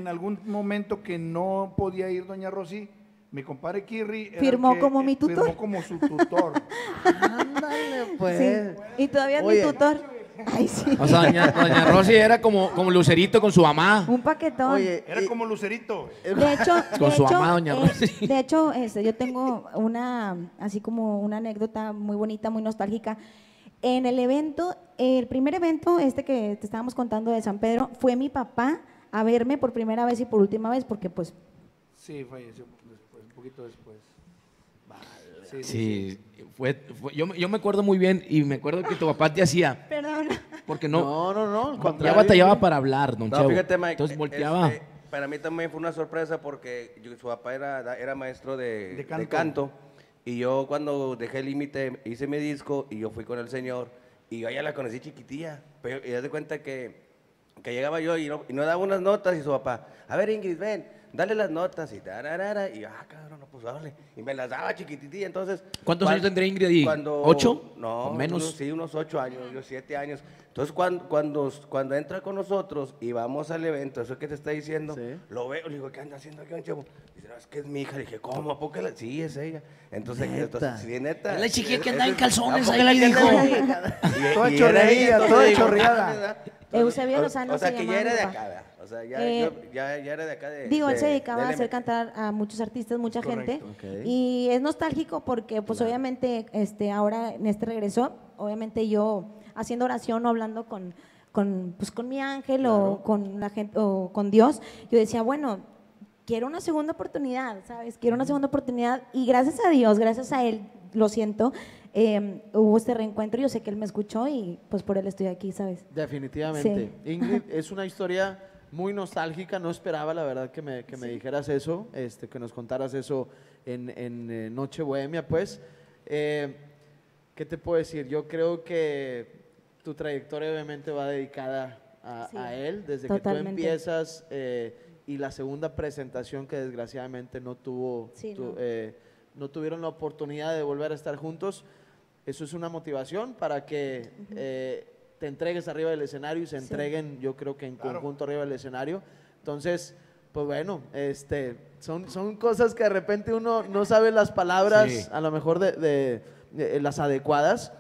algún momento que no podía ir doña Rosy, mi compadre Kirri firmó como mi tutor. Firmó como su tutor. Ándale, pues. Sí. Y todavía es mi tutor. Ay, sí. O sea, doña Rosy era como Lucerito con su mamá. Un paquetón. Oye, era como Lucerito. De hecho, con su mamá, doña Rosy. De hecho, yo tengo así como una anécdota muy bonita, muy nostálgica. En el evento, el primer evento que te estábamos contando de San Pedro, fue mi papá a verme por primera vez y por última vez, porque pues… Sí, falleció. Después. Vale. Sí. Yo me acuerdo muy bien y me acuerdo que tu papá te hacía… Perdón. Porque no. Ya batallaba para hablar, don Chavo. Fíjate, Mike, entonces volteaba. Para mí también fue una sorpresa porque su papá era maestro de canto y yo cuando dejé el límite hice mi disco y yo fui con el señor y yo ya la conocí chiquitilla. Pero y de cuenta que llegaba yo y no daba unas notas y su papá, a ver Ingrid, ven, dale las notas y tararara, y cabrón, no, pues dale. Y me las daba chiquititilla, entonces… ¿Cuántos años tendría Ingrid ahí? ¿8? No, menos. Unos 8 años, unos 7 años. Entonces, cuando entra con nosotros y vamos al evento, eso que te está diciendo, sí. Lo veo, le digo, ¿qué anda haciendo aquí, don Chavo? Dice, no, es que es mi hija. Le dije, ¿cómo? ¿A poco? Sí, es ella. Entonces, sí, neta. Es la chiquilla que anda en calzones, ahí la dijo. Toda chorreada, toda chorreada. Eusebio Lozano se llamaba. O sea, que ya era de acá, ¿verdad? O sea, ya era de acá de… Digo, él se dedicaba a hacer cantar a muchos artistas, mucha gente. Okay. Y es nostálgico porque, pues, claro, obviamente, ahora en regresó, obviamente yo haciendo oración o hablando con mi ángel, claro, o con la gente o con Dios, yo decía, bueno, quiero una segunda oportunidad, ¿sabes? Quiero una segunda oportunidad y gracias a Dios, gracias a él, lo siento, hubo este reencuentro, yo sé que él me escuchó y pues por él estoy aquí, ¿sabes? Definitivamente. Sí. Ingrid, es una historia muy nostálgica, no esperaba la verdad que me dijeras eso, que nos contaras eso en Noche Bohemia, pues. ¿Qué te puedo decir? Yo creo que tu trayectoria obviamente va dedicada a él, desde totalmente. Que tú empiezas y la segunda presentación que desgraciadamente no tuvieron la oportunidad de volver a estar juntos, eso es una motivación para que te entregues arriba del escenario y se entreguen, yo creo que en conjunto arriba del escenario. Entonces, pues bueno, son cosas que de repente uno no sabe las palabras, a lo mejor de las adecuadas,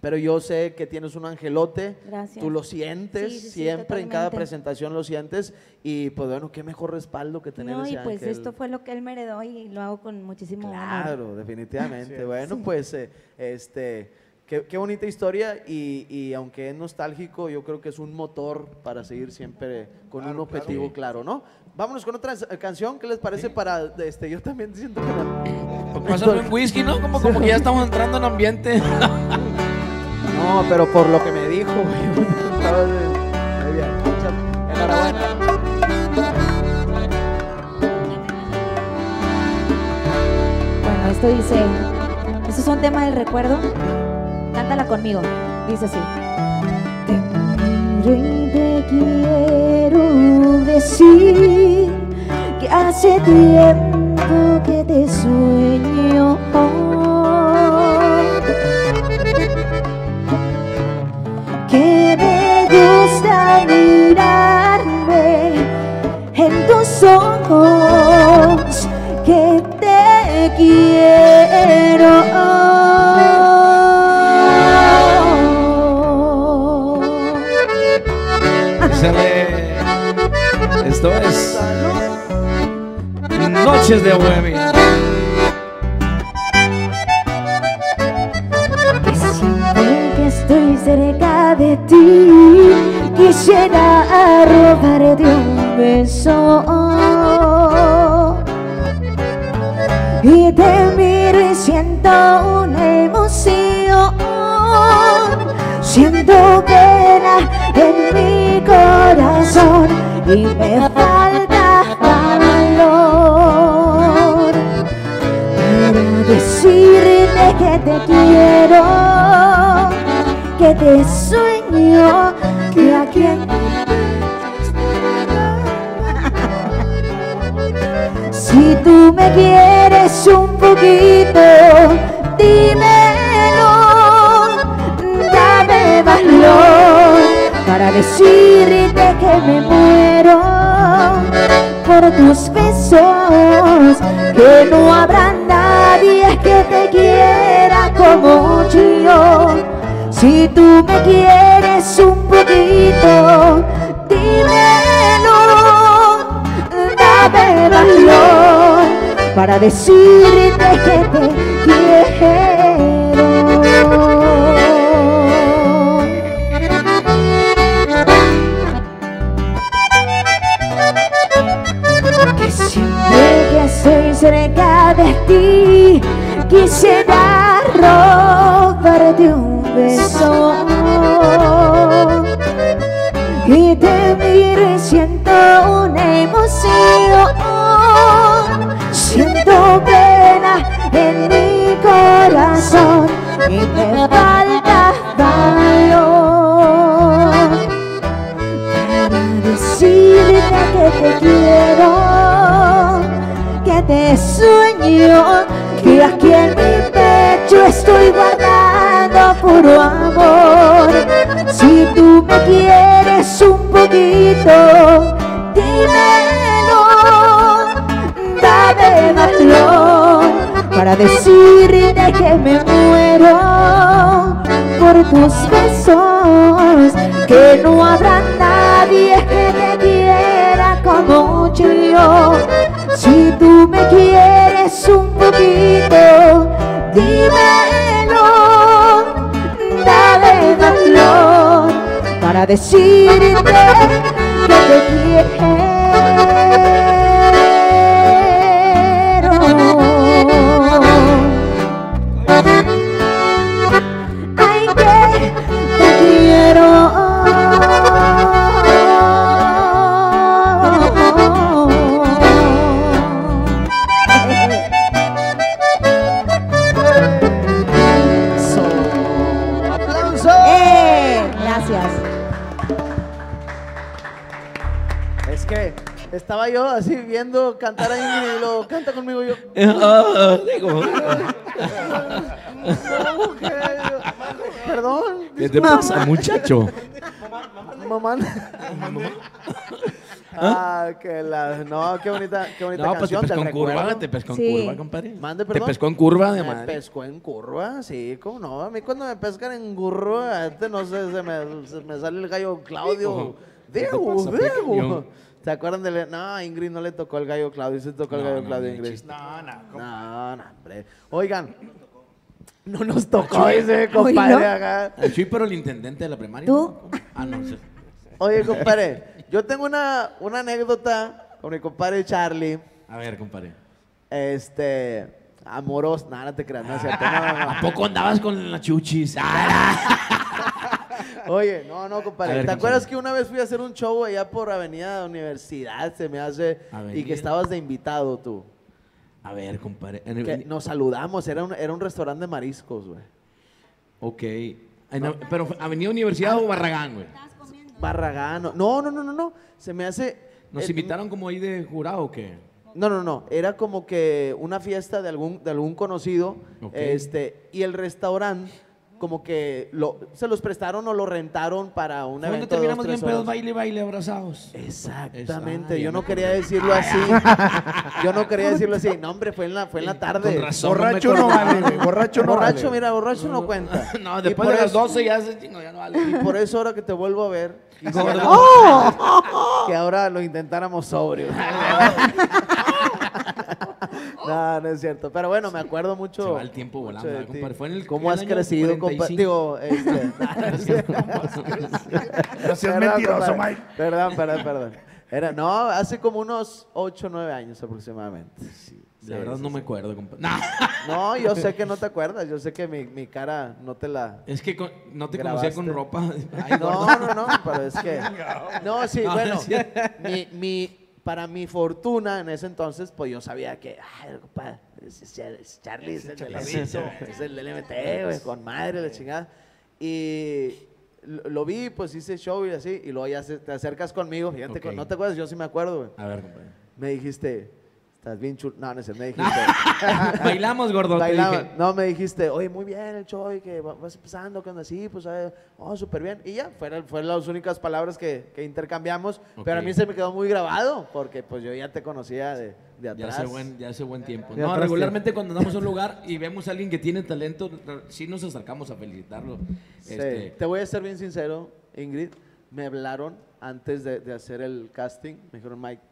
pero yo sé que tienes un angelote. Gracias. Tú lo sientes, siempre en cada presentación lo sientes y pues bueno, qué mejor respaldo que tener ese ángel. Pues esto fue lo que él me heredó y lo hago con muchísimo amor. Claro, definitivamente. Bueno, pues qué bonita historia y aunque es nostálgico, yo creo que es un motor para seguir siempre con un objetivo claro, ¿no? Vámonos con otra canción, ¿qué les parece para yo también siento que pásame un whisky, ¿no? Como que ya estamos entrando en ambiente. No, pero por lo que me dijo, enhorabuena. Bueno, esto dice, esto es un tema del recuerdo, cántala conmigo, dice así. Te miro y te quiero decir que hace tiempo que te sueño. Que me gusta mirarme en tus ojos, que te quiero. Esto es Noches de Bohemia. Cerca de ti quisiera robarte un beso y te miro y siento una emoción, siento pena en mi corazón y me falta valor para decirte que te quiero. que te sueño, que aquí si tú me quieres un poquito, dímelo, dame valor para decirte que me muero por tus besos, que no habrá nadie que te quiera como yo. Si tú me quieres un poquito, dímelo, dame valor para decirte que te quiero. Soy cerca de ti, quisiera robarte un beso y te miro y siento una emoción, siento pena en mi corazón y me falta valor para decirte que te quiero, que te sueño, que aquí en mi pecho estoy guardando puro amor. Si tú me quieres un poquito, dímelo, dame valor para decirte que me muero por tus besos, que no habrá nadie que te quiera como yo. Si tú me quieres un poquito, dímelo, dame valor para decirte que te quiero. Ay, que te quiero. Estaba yo así viendo cantar ahí y lo canta conmigo yo. Perdón. ¿Qué te pasa, muchacho? Mamá. Ah, que la... No, qué bonita no, canción. No, pues te pescó en curva, compadre. Mande, perdón. Te pescó en curva, además. Me pescó en curva, sí, cómo no. A mí cuando me pescan en curva, no sé, se me sale el gallo Claudio. Diego. ¿Se acuerdan de...? No, a Ingrid no le tocó el gallo Claudio, se tocó el gallo Claudio Ingrid. No, hombre. Oigan, no nos tocó ese compadre acá. El Chuy, pero el intendente de la primaria. ¿Tú? Ah, no sé. Oye, compadre, yo tengo una anécdota con mi compadre Charlie. A ver, compadre. Amoroso. No, no te creas, no es cierto. ¿A poco andabas con la chuchis? Oye, no, compadre. Ver, ¿te acuerdas que una vez fui a hacer un show allá por Avenida Universidad, se me hace, y que estabas de invitado tú? A ver, compadre. Que nos saludamos, era un restaurante de mariscos, güey. Ok. Pero ¿Avenida Universidad o Barragán, güey? Barragán. No. Se me hace... ¿Nos invitaron como ahí de jurado o qué? No. Era como que una fiesta de algún conocido, okay. Y el restaurante... como que se los prestaron o lo rentaron para una evento. ¿Cuándo terminamos bien pedos, baile, abrazados? Exactamente, yo no quería decirlo así. Yo no quería decirlo así. No, hombre, fue en la tarde. Con razón, borracho no vale, borracho, mira, borracho no cuenta. No, después de las 12 ya no vale. Y por eso ahora que te vuelvo a ver, que ahora lo intentáramos sobrio. No es cierto. Pero bueno, me acuerdo mucho. Se va el tiempo volando, compadre. Fue en el... ¿Cómo has crecido, compadre? Digo, No seas mentiroso, Mike. Perdón. No, hace como unos 8 o 9 años aproximadamente. Sí. La verdad no me acuerdo, compadre. No, yo sé que no te acuerdas. Yo sé que mi cara no te la... Es que no te conocía con ropa. Ay, no, pero es que... No, sí, bueno. Para mi fortuna, en ese entonces, pues yo sabía que, compadre, Charlie es el del MT, güey, con madre, la chingada. Y lo vi, pues hice show y así, y luego ya te acercas conmigo, fíjate, okay. No te acuerdas, yo sí me acuerdo, güey. A ver, compadre. Me dijiste, estás bien chulo. No, no sé, me dijiste. Bailamos, gordo. Bailamos. No, me dijiste, oye, muy bien el show, y que vas empezando, que andas así, pues, oh, súper bien. Y ya, fueron las únicas palabras que intercambiamos, okay. Pero a mí se me quedó muy grabado, porque pues yo ya te conocía de atrás. Ya hace buen tiempo. No, regularmente cuando andamos a un lugar y vemos a alguien que tiene talento, sí nos acercamos a felicitarlo. Sí. Te voy a ser bien sincero, Ingrid, me hablaron antes de hacer el casting, me dijeron, Mike,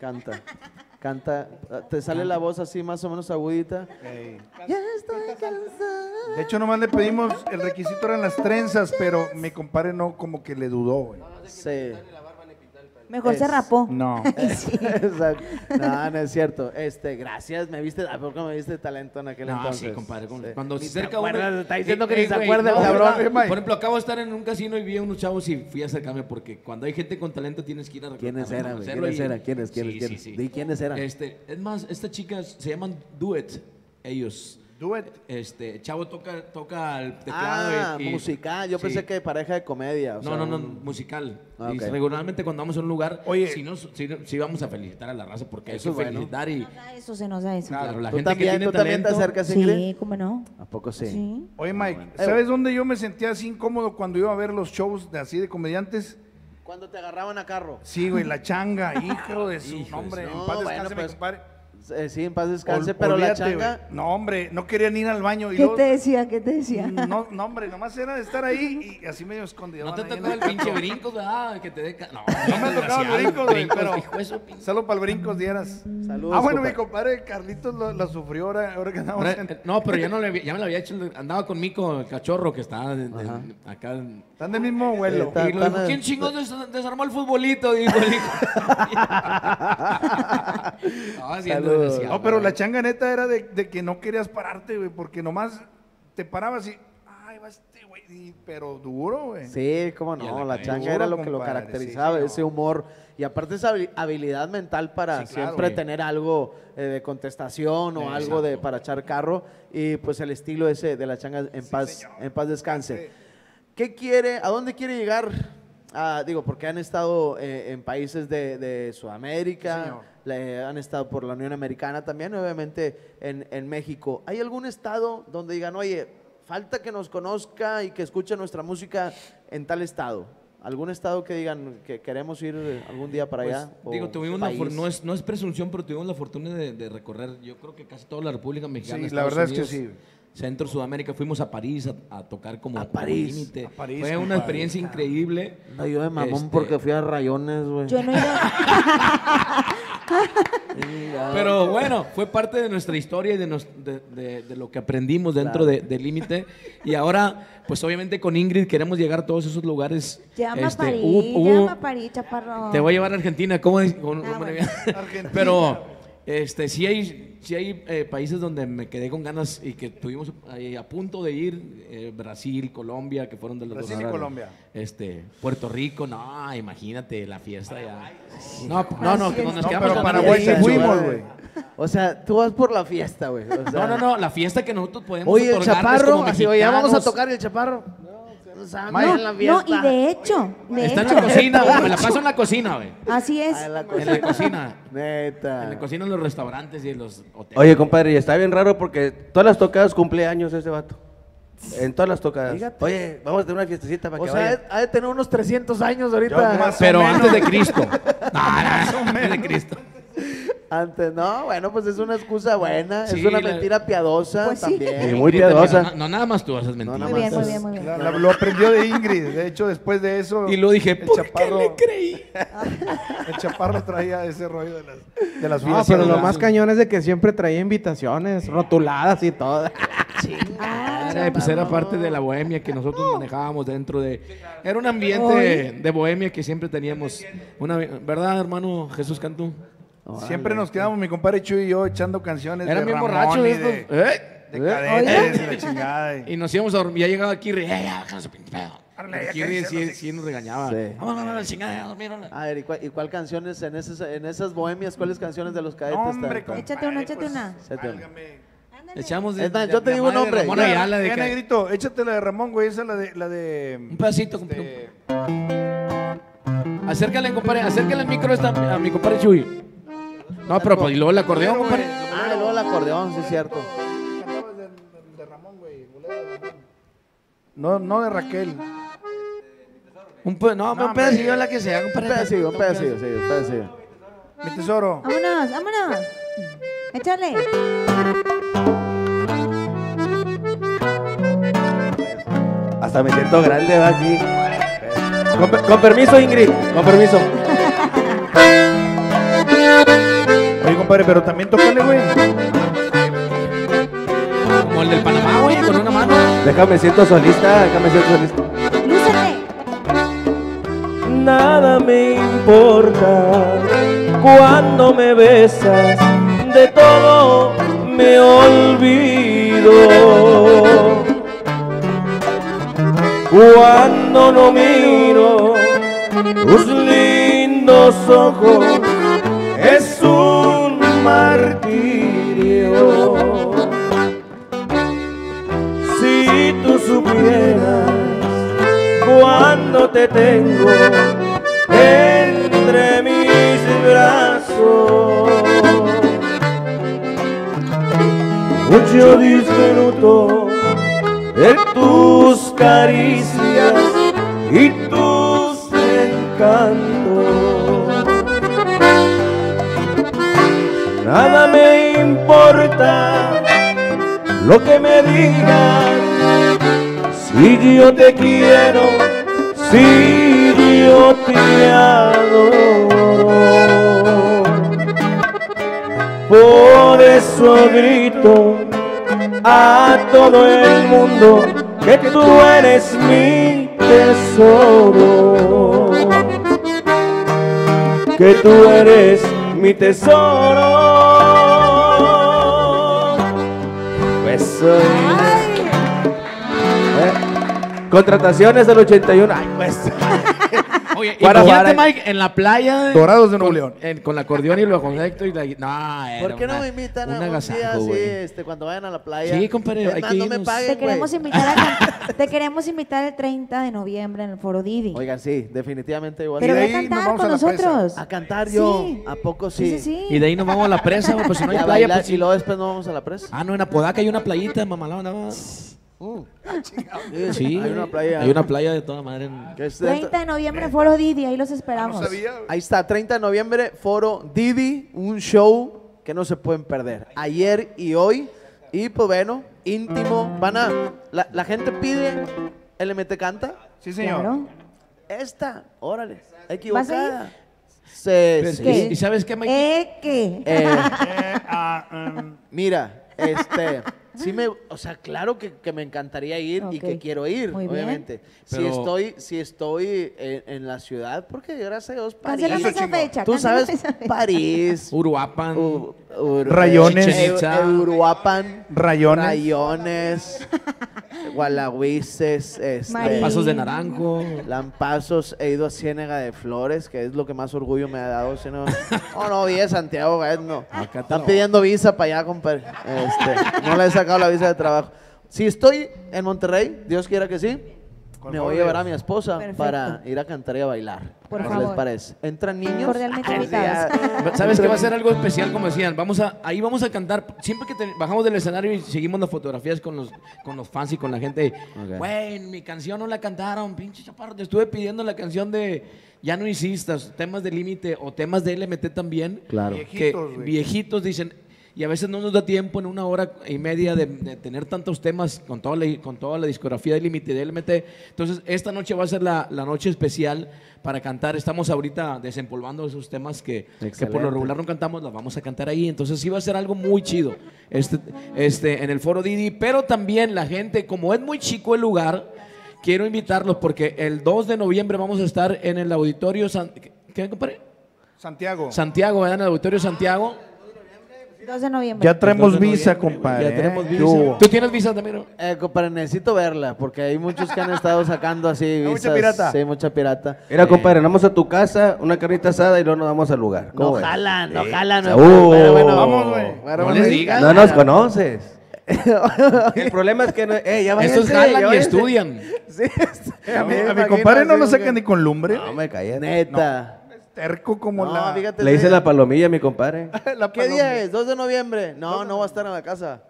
canta, te sale la voz así más o menos agudita. Hey. Ya estoy cansada. De hecho, nomás le pedimos, el requisito eran las trenzas, pero mi compadre no, como que le dudó, güey. No, no sé que sí. Mejor se rapó. No. Sí. No, no es cierto. Gracias, me viste, ¿a poco me viste talento en aquel entonces? No, sí, compadre. Cuando se acerca uno, está diciendo que ni se acuerda, cabrón. Por ejemplo, acabo de estar en un casino y vi a unos chavos y fui a acercarme porque cuando hay gente con talento tienes que ir a recordar. ¿Quiénes eran? Es más, estas chicas se llaman Duet, ellos. Duet. Chavo toca el teclado. Ah, musical. Yo pensé que pareja de comedia. No, musical. Okay. Y regularmente cuando vamos a un lugar, oye, si vamos a felicitar a la raza porque eso es bueno. Felicitar y... Se nos da eso. Claro, la gente también, que tiene talento. ¿Tú también te acercas, Ingrid? Sí, ¿cómo no? ¿A poco sí? Sí. Oye, Mike, ¿sabes dónde yo me sentía así incómodo cuando iba a ver los shows de comediantes? Cuando te agarraban a carro. Sí, güey, la changa, hijo de su nombre. No, en paz descanse, mi compadre. Sí, en paz descanse, pero la changa... Wey. No, hombre, no querían ir al baño. Y ¿Qué te decía? No, hombre, nomás era de estar ahí y así medio escondido. No te tocaba el pinche brincos, ¿verdad? Que te deca... No me tocaba el brincos, pero... Salud para el brincos, dieras. Saludos. Ah, bueno, mi compadre Carlitos la sufrió ahora que andamos en... No, pero ya me lo había hecho, andaba con Mico, el cachorro que estaba acá... Están del mismo vuelo. Y lo dijo, ¿quién chingón desarmó el futbolito? Dijo el hijo. No, pero la changa neta era de que no querías pararte, güey, porque nomás te parabas y, ay, va este güey, pero duro, güey. Sí, cómo no, la changa era lo que lo caracterizaba, ese humor. Y aparte esa habilidad mental para siempre tener algo de contestación o algo para echar carro. Y pues el estilo ese de la changa, en paz descanse. ¿Qué quiere, a dónde quiere llegar? Ah, digo, porque han estado en países de Sudamérica, han estado por la Unión Americana también, obviamente en México. ¿Hay algún estado donde digan, oye, falta que nos conozca y que escuche nuestra música en tal estado? ¿Algún estado que digan que queremos ir algún día para allá? Digo, tuvimos no es presunción, pero tuvimos la fortuna de recorrer, yo creo que casi toda la República Mexicana. Sí, la verdad es que sí. Centro, Sudamérica, fuimos a París a tocar como límite. Fue una experiencia increíble. No, yo de mamón porque fui a rayones, güey. Yo no iba. Pero bueno, fue parte de nuestra historia y de lo que aprendimos dentro de límite. Y ahora, pues obviamente con Ingrid queremos llegar a todos esos lugares. Llama a París, llama a París, chaparrón. Te voy a llevar a Argentina, ¿cómo es? Bueno. Argentina. Pero... sí hay países donde me quedé con ganas y que estuvimos a punto de ir, Brasil, Colombia, que fueron de los Brasil y Colombia. Puerto Rico, no, imagínate la fiesta allá. No, que nos quedamos con Paraguay y fuimos, güey. O sea, tú vas por la fiesta, güey. O sea, no, la fiesta que nosotros podemos otorgarles como mexicanos. Oye, el chaparro, así, oye, ya vamos a tocar el chaparro. No, y de hecho. Está en la cocina, güey. Me la paso en la cocina, güey. Así es. En la cocina. Neta. En la cocina, en los restaurantes y en los hoteles. Oye, compadre, y está bien raro porque todas las tocadas cumple años ese vato. En todas las tocadas. Fíjate. Oye, vamos a tener una fiestecita para que vaya. O sea, ha de tener unos 300 años ahorita. Pero antes de Cristo. No, antes de Cristo. Antes, no, bueno, pues es una excusa buena, sí, es una mentira piadosa pues también. Sí, muy piadosa. No, nada más tú haces mentiras. Muy bien. Lo aprendió de Ingrid, de hecho, después de eso. Y lo dije, ¿por qué le creí? El chaparro traía ese rollo de las fiestas. No, pero lo más cañón es de que siempre traía invitaciones rotuladas y todo. Pues era parte de la bohemia que nosotros manejábamos dentro de... Era un ambiente de bohemia que siempre teníamos. ¿Verdad, hermano Jesús Cantú? Siempre nos quedamos, mi compadre Chuy y yo, echando canciones. Eran bien borrachos de cadetes y la chingada. Y nos íbamos a dormir. Ya llegaba Kirri, bajan su pinche pedo. Kirri sí nos regañaba. Vamos a la chingada, a dormir. A ver, ¿y cuál canciones en esas bohemias? ¿Cuáles canciones de los cadetes? Échate una. Echamos de, yo te digo un nombre. Ya, Negrito, échate la de Ramón, güey. Esa es la de... Un pedacito, compadre. Acércale, compadre. Acércale el micro a mi compadre Chuy. No, pero... Y luego el acordeón, compadre. Ah, y luego el acordeón, sí es cierto. De Ramón, güey. No, no de Raquel. No, un pedacillo la que sea, compadre. Un pedacillo, sí, un pedacillo. Mi tesoro. Vámonos, vámonos. Échale. Hasta me siento grande, va aquí. Con permiso, Ingrid. Con permiso. Oye, compadre, pero también tocale, güey. Como el del Panamá, güey, con una mano. Déjame siento solista, déjame siento solista. Lúcete. Nada me importa cuando me besas, de todo me olvido. Cuando no miro tus lindos ojos, es un martirio. Si tú supieras cuando te tengo entre mis brazos, yo disfruto de tus caricias y tus encantos. Nada me importa lo que me digas, si yo te quiero, si yo te adoro. Por eso grito a todo el mundo que tú eres mi tesoro, que tú eres mi tesoro. Pues soy... Contrataciones del 81. Ay, pues... Oye, imagínate, Mike, en la playa. Dorados de Nuevo León. Con el acordeón y lo conecto y la guitarra. ¿Por qué no me invitan a un día así, cuando vayan a la playa? Sí, compadre, hay que irnos. No me paguen, te queremos invitar a te queremos invitar el 30 de noviembre en el Foro Didi. Oigan, sí, definitivamente igual. Pero ve a cantar con nosotros. A cantar yo, ¿a poco sí? Y de ahí nos vamos a la presa, pues si no hay playa, pues si luego después no vamos a la presa. Ah, no, en Apodaca hay una playita, mamalón, nada más. Sí, hay una playa de toda madre. 30 de noviembre, Foro Didi, ahí los esperamos. No sabía. Ahí está, 30 de noviembre, Foro Didi, un show que no se pueden perder. Ayer y hoy, y pues bueno, íntimo. La gente pide, LMT canta. Sí, señor. Claro. Esta, órale, equivocada. Sí. ¿Y sabes qué, Mike? Mira, sí, o sea, claro que me encantaría ir, okay, y que quiero ir, muy obviamente. Pero si estoy en la ciudad, porque gracias a Dios, París. Esa fecha, tú sabes, París, Uruapan, Rayones, Uruapan, Rayones, Gualahuises, Lampazos de Naranjo, Lampazos. He ido a Ciénega de Flores, que es lo que más orgullo me ha dado. Oh, no, vi a Santiago, no. Están pidiendo visa para allá, compadre. No les sacado la visa de trabajo. Si estoy en Monterrey, Dios quiera que sí, me voy a llevar a mi esposa. Perfecto. Para ir a cantar y a bailar. Por favor. ¿Les parece? ¿Entran niños? Cordialmente invitados. ¿Sabes qué? Va a ser algo especial, como decían. Ahí vamos a cantar. Siempre que bajamos del escenario y seguimos las fotografías con los fans y con la gente. Okay. Bueno, mi canción no la cantaron, pinche chaparro. Te estuve pidiendo la canción de Ya No Insistas, temas de Límite o temas de LMT también. Claro. Viejitos dicen... Y a veces no nos da tiempo en 1 hora y media de tener tantos temas con toda la discografía de Límite de LMT. Entonces, esta noche va a ser la noche especial para cantar. Estamos ahorita desempolvando esos temas que por lo regular no cantamos, las vamos a cantar ahí. Entonces, sí va a ser algo muy chido en el Foro Didi. Pero también la gente, como es muy chico el lugar, quiero invitarlos porque el 2 de noviembre vamos a estar en el auditorio... ¿Qué, compadre? Santiago. Santiago, ¿verdad? En el auditorio Santiago. 2 de noviembre. Ya traemos visa, compadre. Ya tenemos visa. ¿Tú tienes visa también? Compadre, necesito verla, porque hay muchos que han estado sacando así visas. Mucha pirata. Sí, mucha pirata. Mira, compadre, vamos a tu casa, una carnita asada y luego nos damos al lugar. No jalan, no jalan. Bueno, vamos, güey. No les digas. No nos conoces. El problema es que... esos jalan y estudian. Sí, a mi compadre no lo saca ni con lumbre. No, me callé. Neta. No, es terco como la... Fíjate, le hice la palomilla a mi compadre. ¿Qué día es? 2 de noviembre. No, no va a estar en la casa.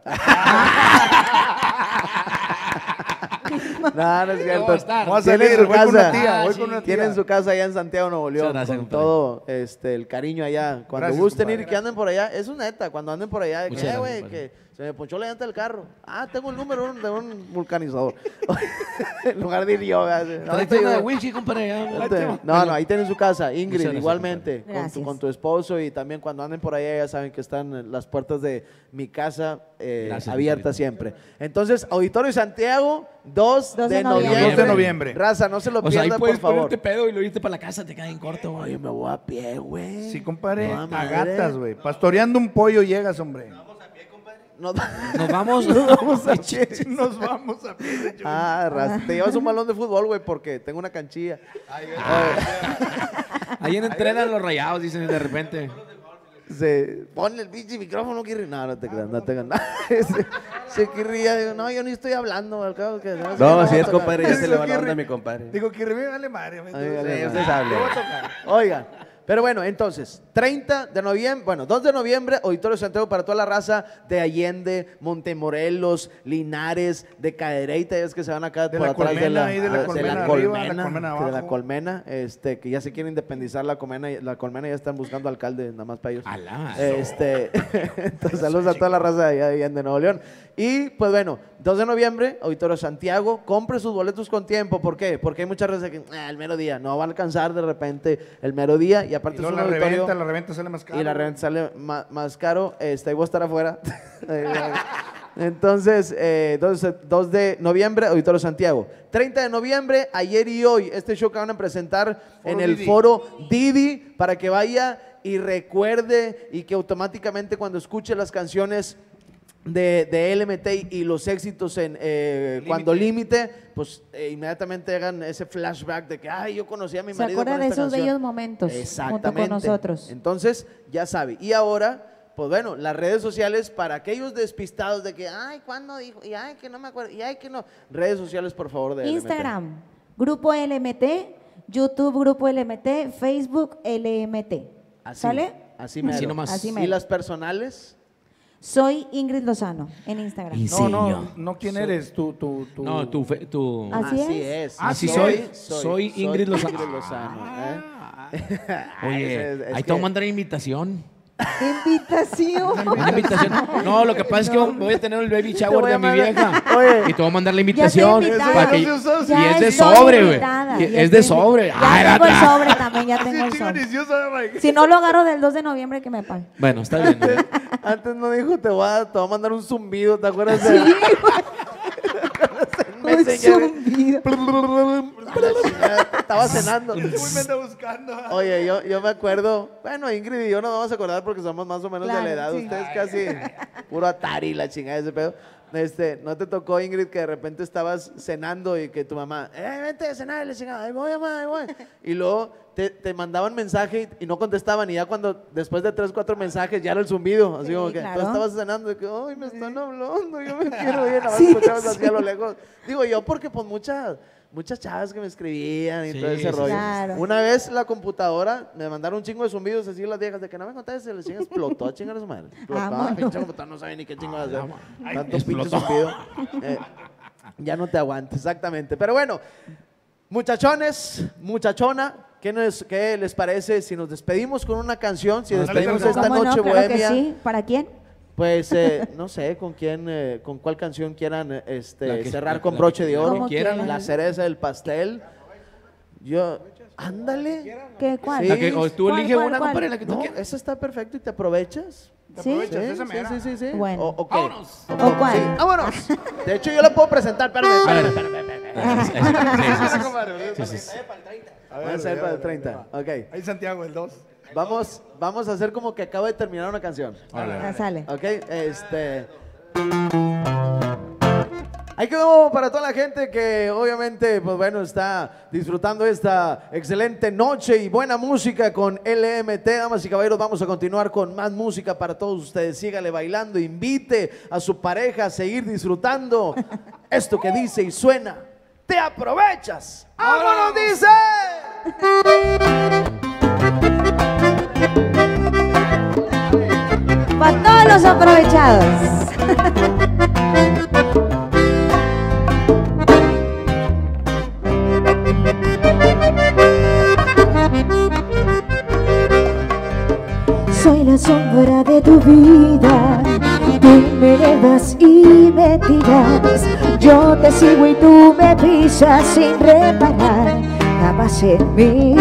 No, no es cierto. Vamos a salir, voy con una tía. Tienen su casa allá en Santiago, Nuevo León. Gracias, con todo el cariño allá. Cuando gusten ir, que anden por allá. Es una neta, cuando anden por allá. Que, güey, que se me ponchó la llanta del carro. Ah, tengo el número de un vulcanizador. En lugar de ir yo. No, no, ahí tienen su casa. Ingrid, igualmente. Con tu esposo. Y también cuando anden por allá, ya saben que están las puertas de mi casa abiertas siempre. Entonces, Auditorio Santiago... 2 de noviembre. Raza, no se lo pierdan, por favor. Ponerte pedo y lo irte para la casa, te cae en corto, güey. Oye, me voy a pie, güey. Sí, compadre. No, a gatas, güey. No. Pastoreando un pollo llegas, hombre. Nos vamos a pie, compadre. Nos vamos a pie. Ah, raza. Te llevas un balón de fútbol, güey, porque tengo una canchilla. Ahí entrenan los Rayados, dicen de repente. Ponle el pinche micrófono, Kirri. No, no te creas, no te creas nada. Se querría, digo, no, yo ni estoy hablando. Al cabo que no, así es, compadre, ya se le va la onda a mi compadre. Digo, Kirri, me vale madre. Oigan, pero bueno, entonces, 30 de noviembre, bueno, 2 de noviembre, Auditorio Santiago para toda la raza de Allende, Montemorelos, Linares, de Cadereyta, es que se van acá por atrás de la Colmena, que ya se quiere independizar la Colmena, ya están buscando alcalde nada más para ellos. Entonces, saludos a toda la raza de Allende, Nuevo León. Y pues bueno, 2 de noviembre, Auditorio Santiago, compre sus boletos con tiempo. ¿Por qué? Porque hay muchas razas que el mero día no va a alcanzar de repente el mero día y aparte es un auditorio. La reventa sale más caro. Y la reventa sale más caro. Ahí voy a estar afuera. Entonces, 2 de noviembre, Auditorio Santiago. 30 de noviembre, ayer y hoy, este show que van a presentar en el foro Didi, para que vaya y recuerde y que automáticamente cuando escuche las canciones de LMT y los éxitos en Cuando Límite, pues inmediatamente hagan ese flashback de que, ay, yo conocí a mi marido con esta canción. Se acuerdan de esos bellos momentos. Exactamente. Junto con nosotros. Entonces, ya sabe. Y ahora, pues bueno, las redes sociales para aquellos despistados de que, ay, ¿cuándo dijo? Y ay, que no me acuerdo. Y ay, que no. Redes sociales, por favor, de Instagram, LMT. Grupo LMT, YouTube, Grupo LMT, Facebook, LMT. Así, ¿sale? Así mero. Así nomás. Así mero. Y las personales... Soy Ingrid Lozano en Instagram. No, ¿quién eres? Tú. No, tú. Así es. Soy Ingrid Lozano. Oye, ahí te voy a mandar invitación. ¿Invitación? No, lo que pasa es que voy a tener el baby shower de mi vieja. Y te voy a mandar la invitación. Y es de sobre, güey. Es de sobre. Ya tengo el sobre también, ya tengo el sobre. Si no lo agarro del 2 de noviembre, que me paguen. Bueno, está bien. Antes no dijo, te voy a mandar un zumbido, ¿te acuerdas? Sí, un zumbido. Estaba cenando. Oye, yo me acuerdo. Bueno, Ingrid y yo nos vamos a acordar porque somos más o menos de la edad. Sí. Ustedes casi puro Atari, la chingada de ese pedo. ¿No te tocó, Ingrid, que de repente estabas cenando y que tu mamá, vente a cenar, le chingada, ahí voy, mamá, ahí voy? Y luego te mandaban mensaje y no contestaban, y ya cuando, después de 3, 4 mensajes, ya era el zumbido, así como que tú estabas cenando y que, ay, me están hablando, yo me quiero ir, nada más escuchabas así a lo lejos. Digo yo, porque pues muchas chavas que me escribían y todo ese rollo. Claro. Una vez la computadora me mandaron un chingo de zumbidos así las viejas de que no me contestes, les chingas, explotó, chingar a su madre. Explotó, pinche computadora, no sabe ni qué chingo hacer. Tantos pinches zumbidos. Ya no te aguanto, exactamente. Pero bueno, muchachones, muchachona, ¿qué les parece si nos despedimos con una canción? Si despedimos esta noche, bohemia. Claro que sí. ¿Para quién? Pues no sé con cuál canción quieran cerrar con broche de oro. Quieran la cereza del pastel. Yo, ándale. ¿Qué cuál? Sí. O tú eliges una, compadre, la que tú quieras. Eso está perfecto y te aprovechas. Sí. Bueno. Vámonos. ¿O cuál? Vámonos. De hecho yo la puedo presentar. Espérame. Ok. Ahí Santiago el 2. Vamos a hacer como que acaba de terminar una canción. Sale. Ok, Ahí quedó para toda la gente que obviamente, pues bueno, está disfrutando esta excelente noche y buena música con LMT. Damas y caballeros, vamos a continuar con más música para todos ustedes. Sígale bailando, invite a su pareja a seguir disfrutando esto que dice y suena. ¡Te aprovechas! ¡Vámonos, dice! Para todos los aprovechados. Soy la sombra de tu vida, tú me elevas y me tiras, yo te sigo y tú me pisas sin reparar, jamás en mí,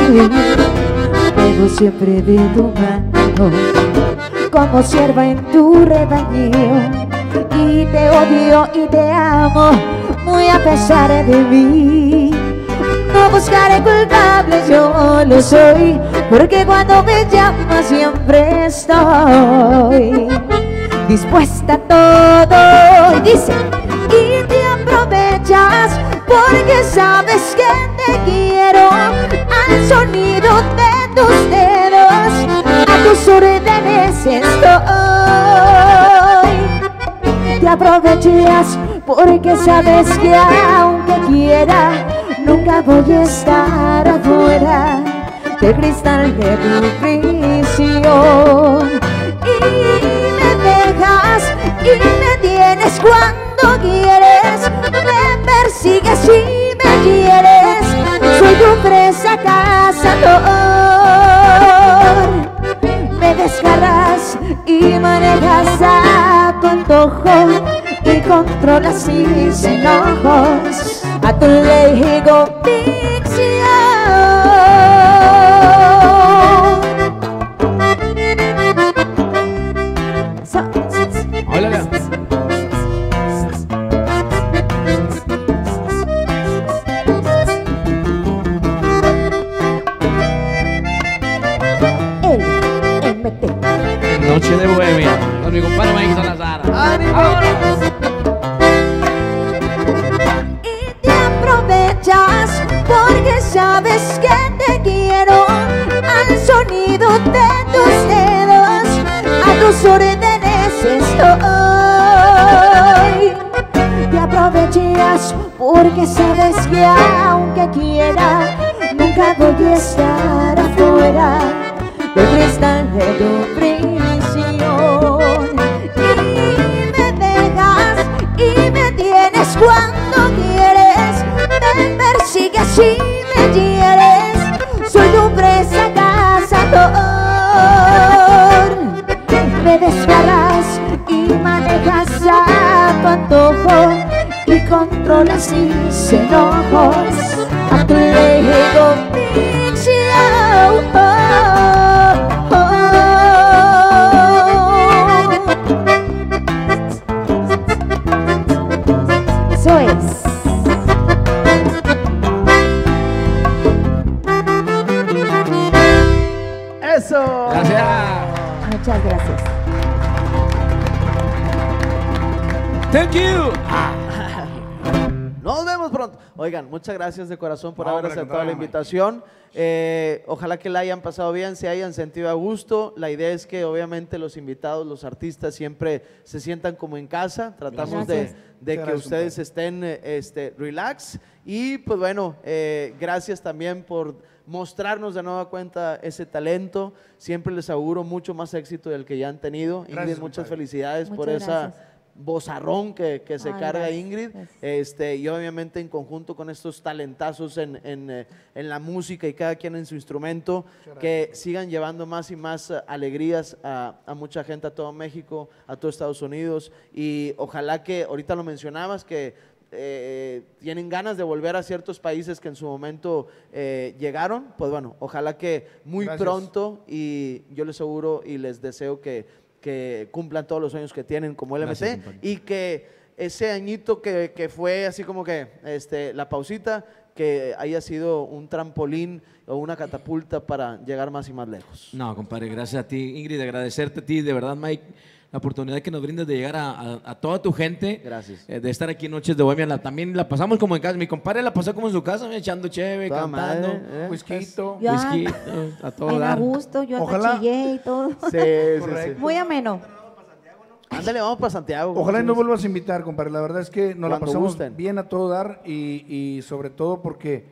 pero siempre de tu mano, como sierva en tu rebaño, y te odio y te amo, muy a pesar de mí. No buscaré culpables, yo lo soy, porque cuando me llamas siempre estoy dispuesta a todo. Y dice, y te aprovechas, porque sabes que te quiero, al sonido de tus dedos, a tus órdenes estoy. Te aprovechas, porque sabes que aunque quiera, nunca voy a estar afuera del cristal de tu prisión. Y me dejas y me tienes cuando quieres, me persigues y me quieres, soy tu presa cazador. Me desgarras y manejas a tu antojo y controlas mis enojos, a tu ley y convicción. Hola. LMT. Noche de Bohemia, con mi compadre Mike Salazar. ¡Ánimo! Porque sabes que te quiero, al sonido de tus dedos, a tus órdenes estoy. Te aprovechas porque sabes que aunque quiera, nunca voy a estar afuera del cristal de tu prisión. Y me dejas y me tienes cuando quieres, me persigues y me hieres, soy tu presa cazador. Me desgarras y manejas a tu antojo y controlas mis enojos, a tu ley y convicción. Eso es. Gracias. Muchas gracias. Thank you. Nos vemos pronto. Oigan, muchas gracias de corazón por haber aceptado la invitación. Ojalá que la hayan pasado bien, se hayan sentido a gusto. La idea es que obviamente los invitados, los artistas siempre se sientan como en casa. Tratamos de que ustedes estén relax. Y pues bueno, gracias también por mostrarnos de nueva cuenta ese talento. Siempre les auguro mucho más éxito del que ya han tenido. Ingrid, gracias, muchas felicidades por esa vozarrón que se carga Ingrid, y obviamente en conjunto con estos talentazos en la música y cada quien en su instrumento, que sigan llevando más y más alegrías a mucha gente, a todo México, a todo Estados Unidos, y ojalá que, ahorita lo mencionabas, que tienen ganas de volver a ciertos países que en su momento llegaron, pues bueno, ojalá que muy pronto, y yo les aseguro y les deseo que cumplan todos los sueños que tienen como LMT. Gracias, y que ese añito que fue así como que la pausita, que haya sido un trampolín o una catapulta para llegar más y más lejos. No, compadre, gracias a ti, Ingrid, agradecerte a ti, de verdad, Mike. la oportunidad que nos brindas de llegar a toda tu gente. Gracias. De estar aquí en Noches de Bohemia. También la pasamos como en casa. Mi compadre la pasó como en su casa, echando chévere, cantando, whiskito, a todo dar. A gusto, yo hasta chillé y todo. Sí. Muy ameno. Ándale, vamos para Santiago. Ojalá y nos vuelvas a invitar, compadre. La verdad es que nos la pasamos bien a todo dar y sobre todo porque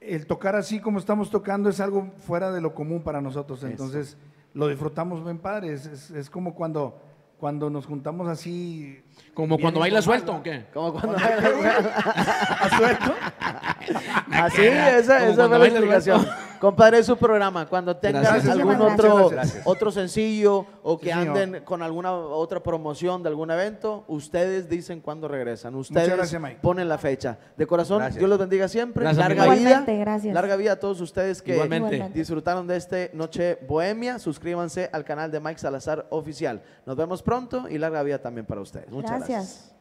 el tocar así como estamos tocando es algo fuera de lo común para nosotros. Entonces lo disfrutamos bien padre. Es como cuando nos juntamos así. ¿Como cuando baila suelto o qué? Como cuando baila suelto. Así, esa fue la explicación. Compadre, es su programa. Cuando tengas algún otro sencillo o que anden con alguna otra promoción de algún evento, ustedes dicen cuándo regresan. Ustedes ponen la fecha. De corazón, Dios los bendiga siempre. Larga vida. Larga vida a todos ustedes que disfrutaron de esta Noche Bohemia. Suscríbanse al canal de Mike Salazar Oficial. Nos vemos pronto y larga vida también para ustedes. Muchas gracias.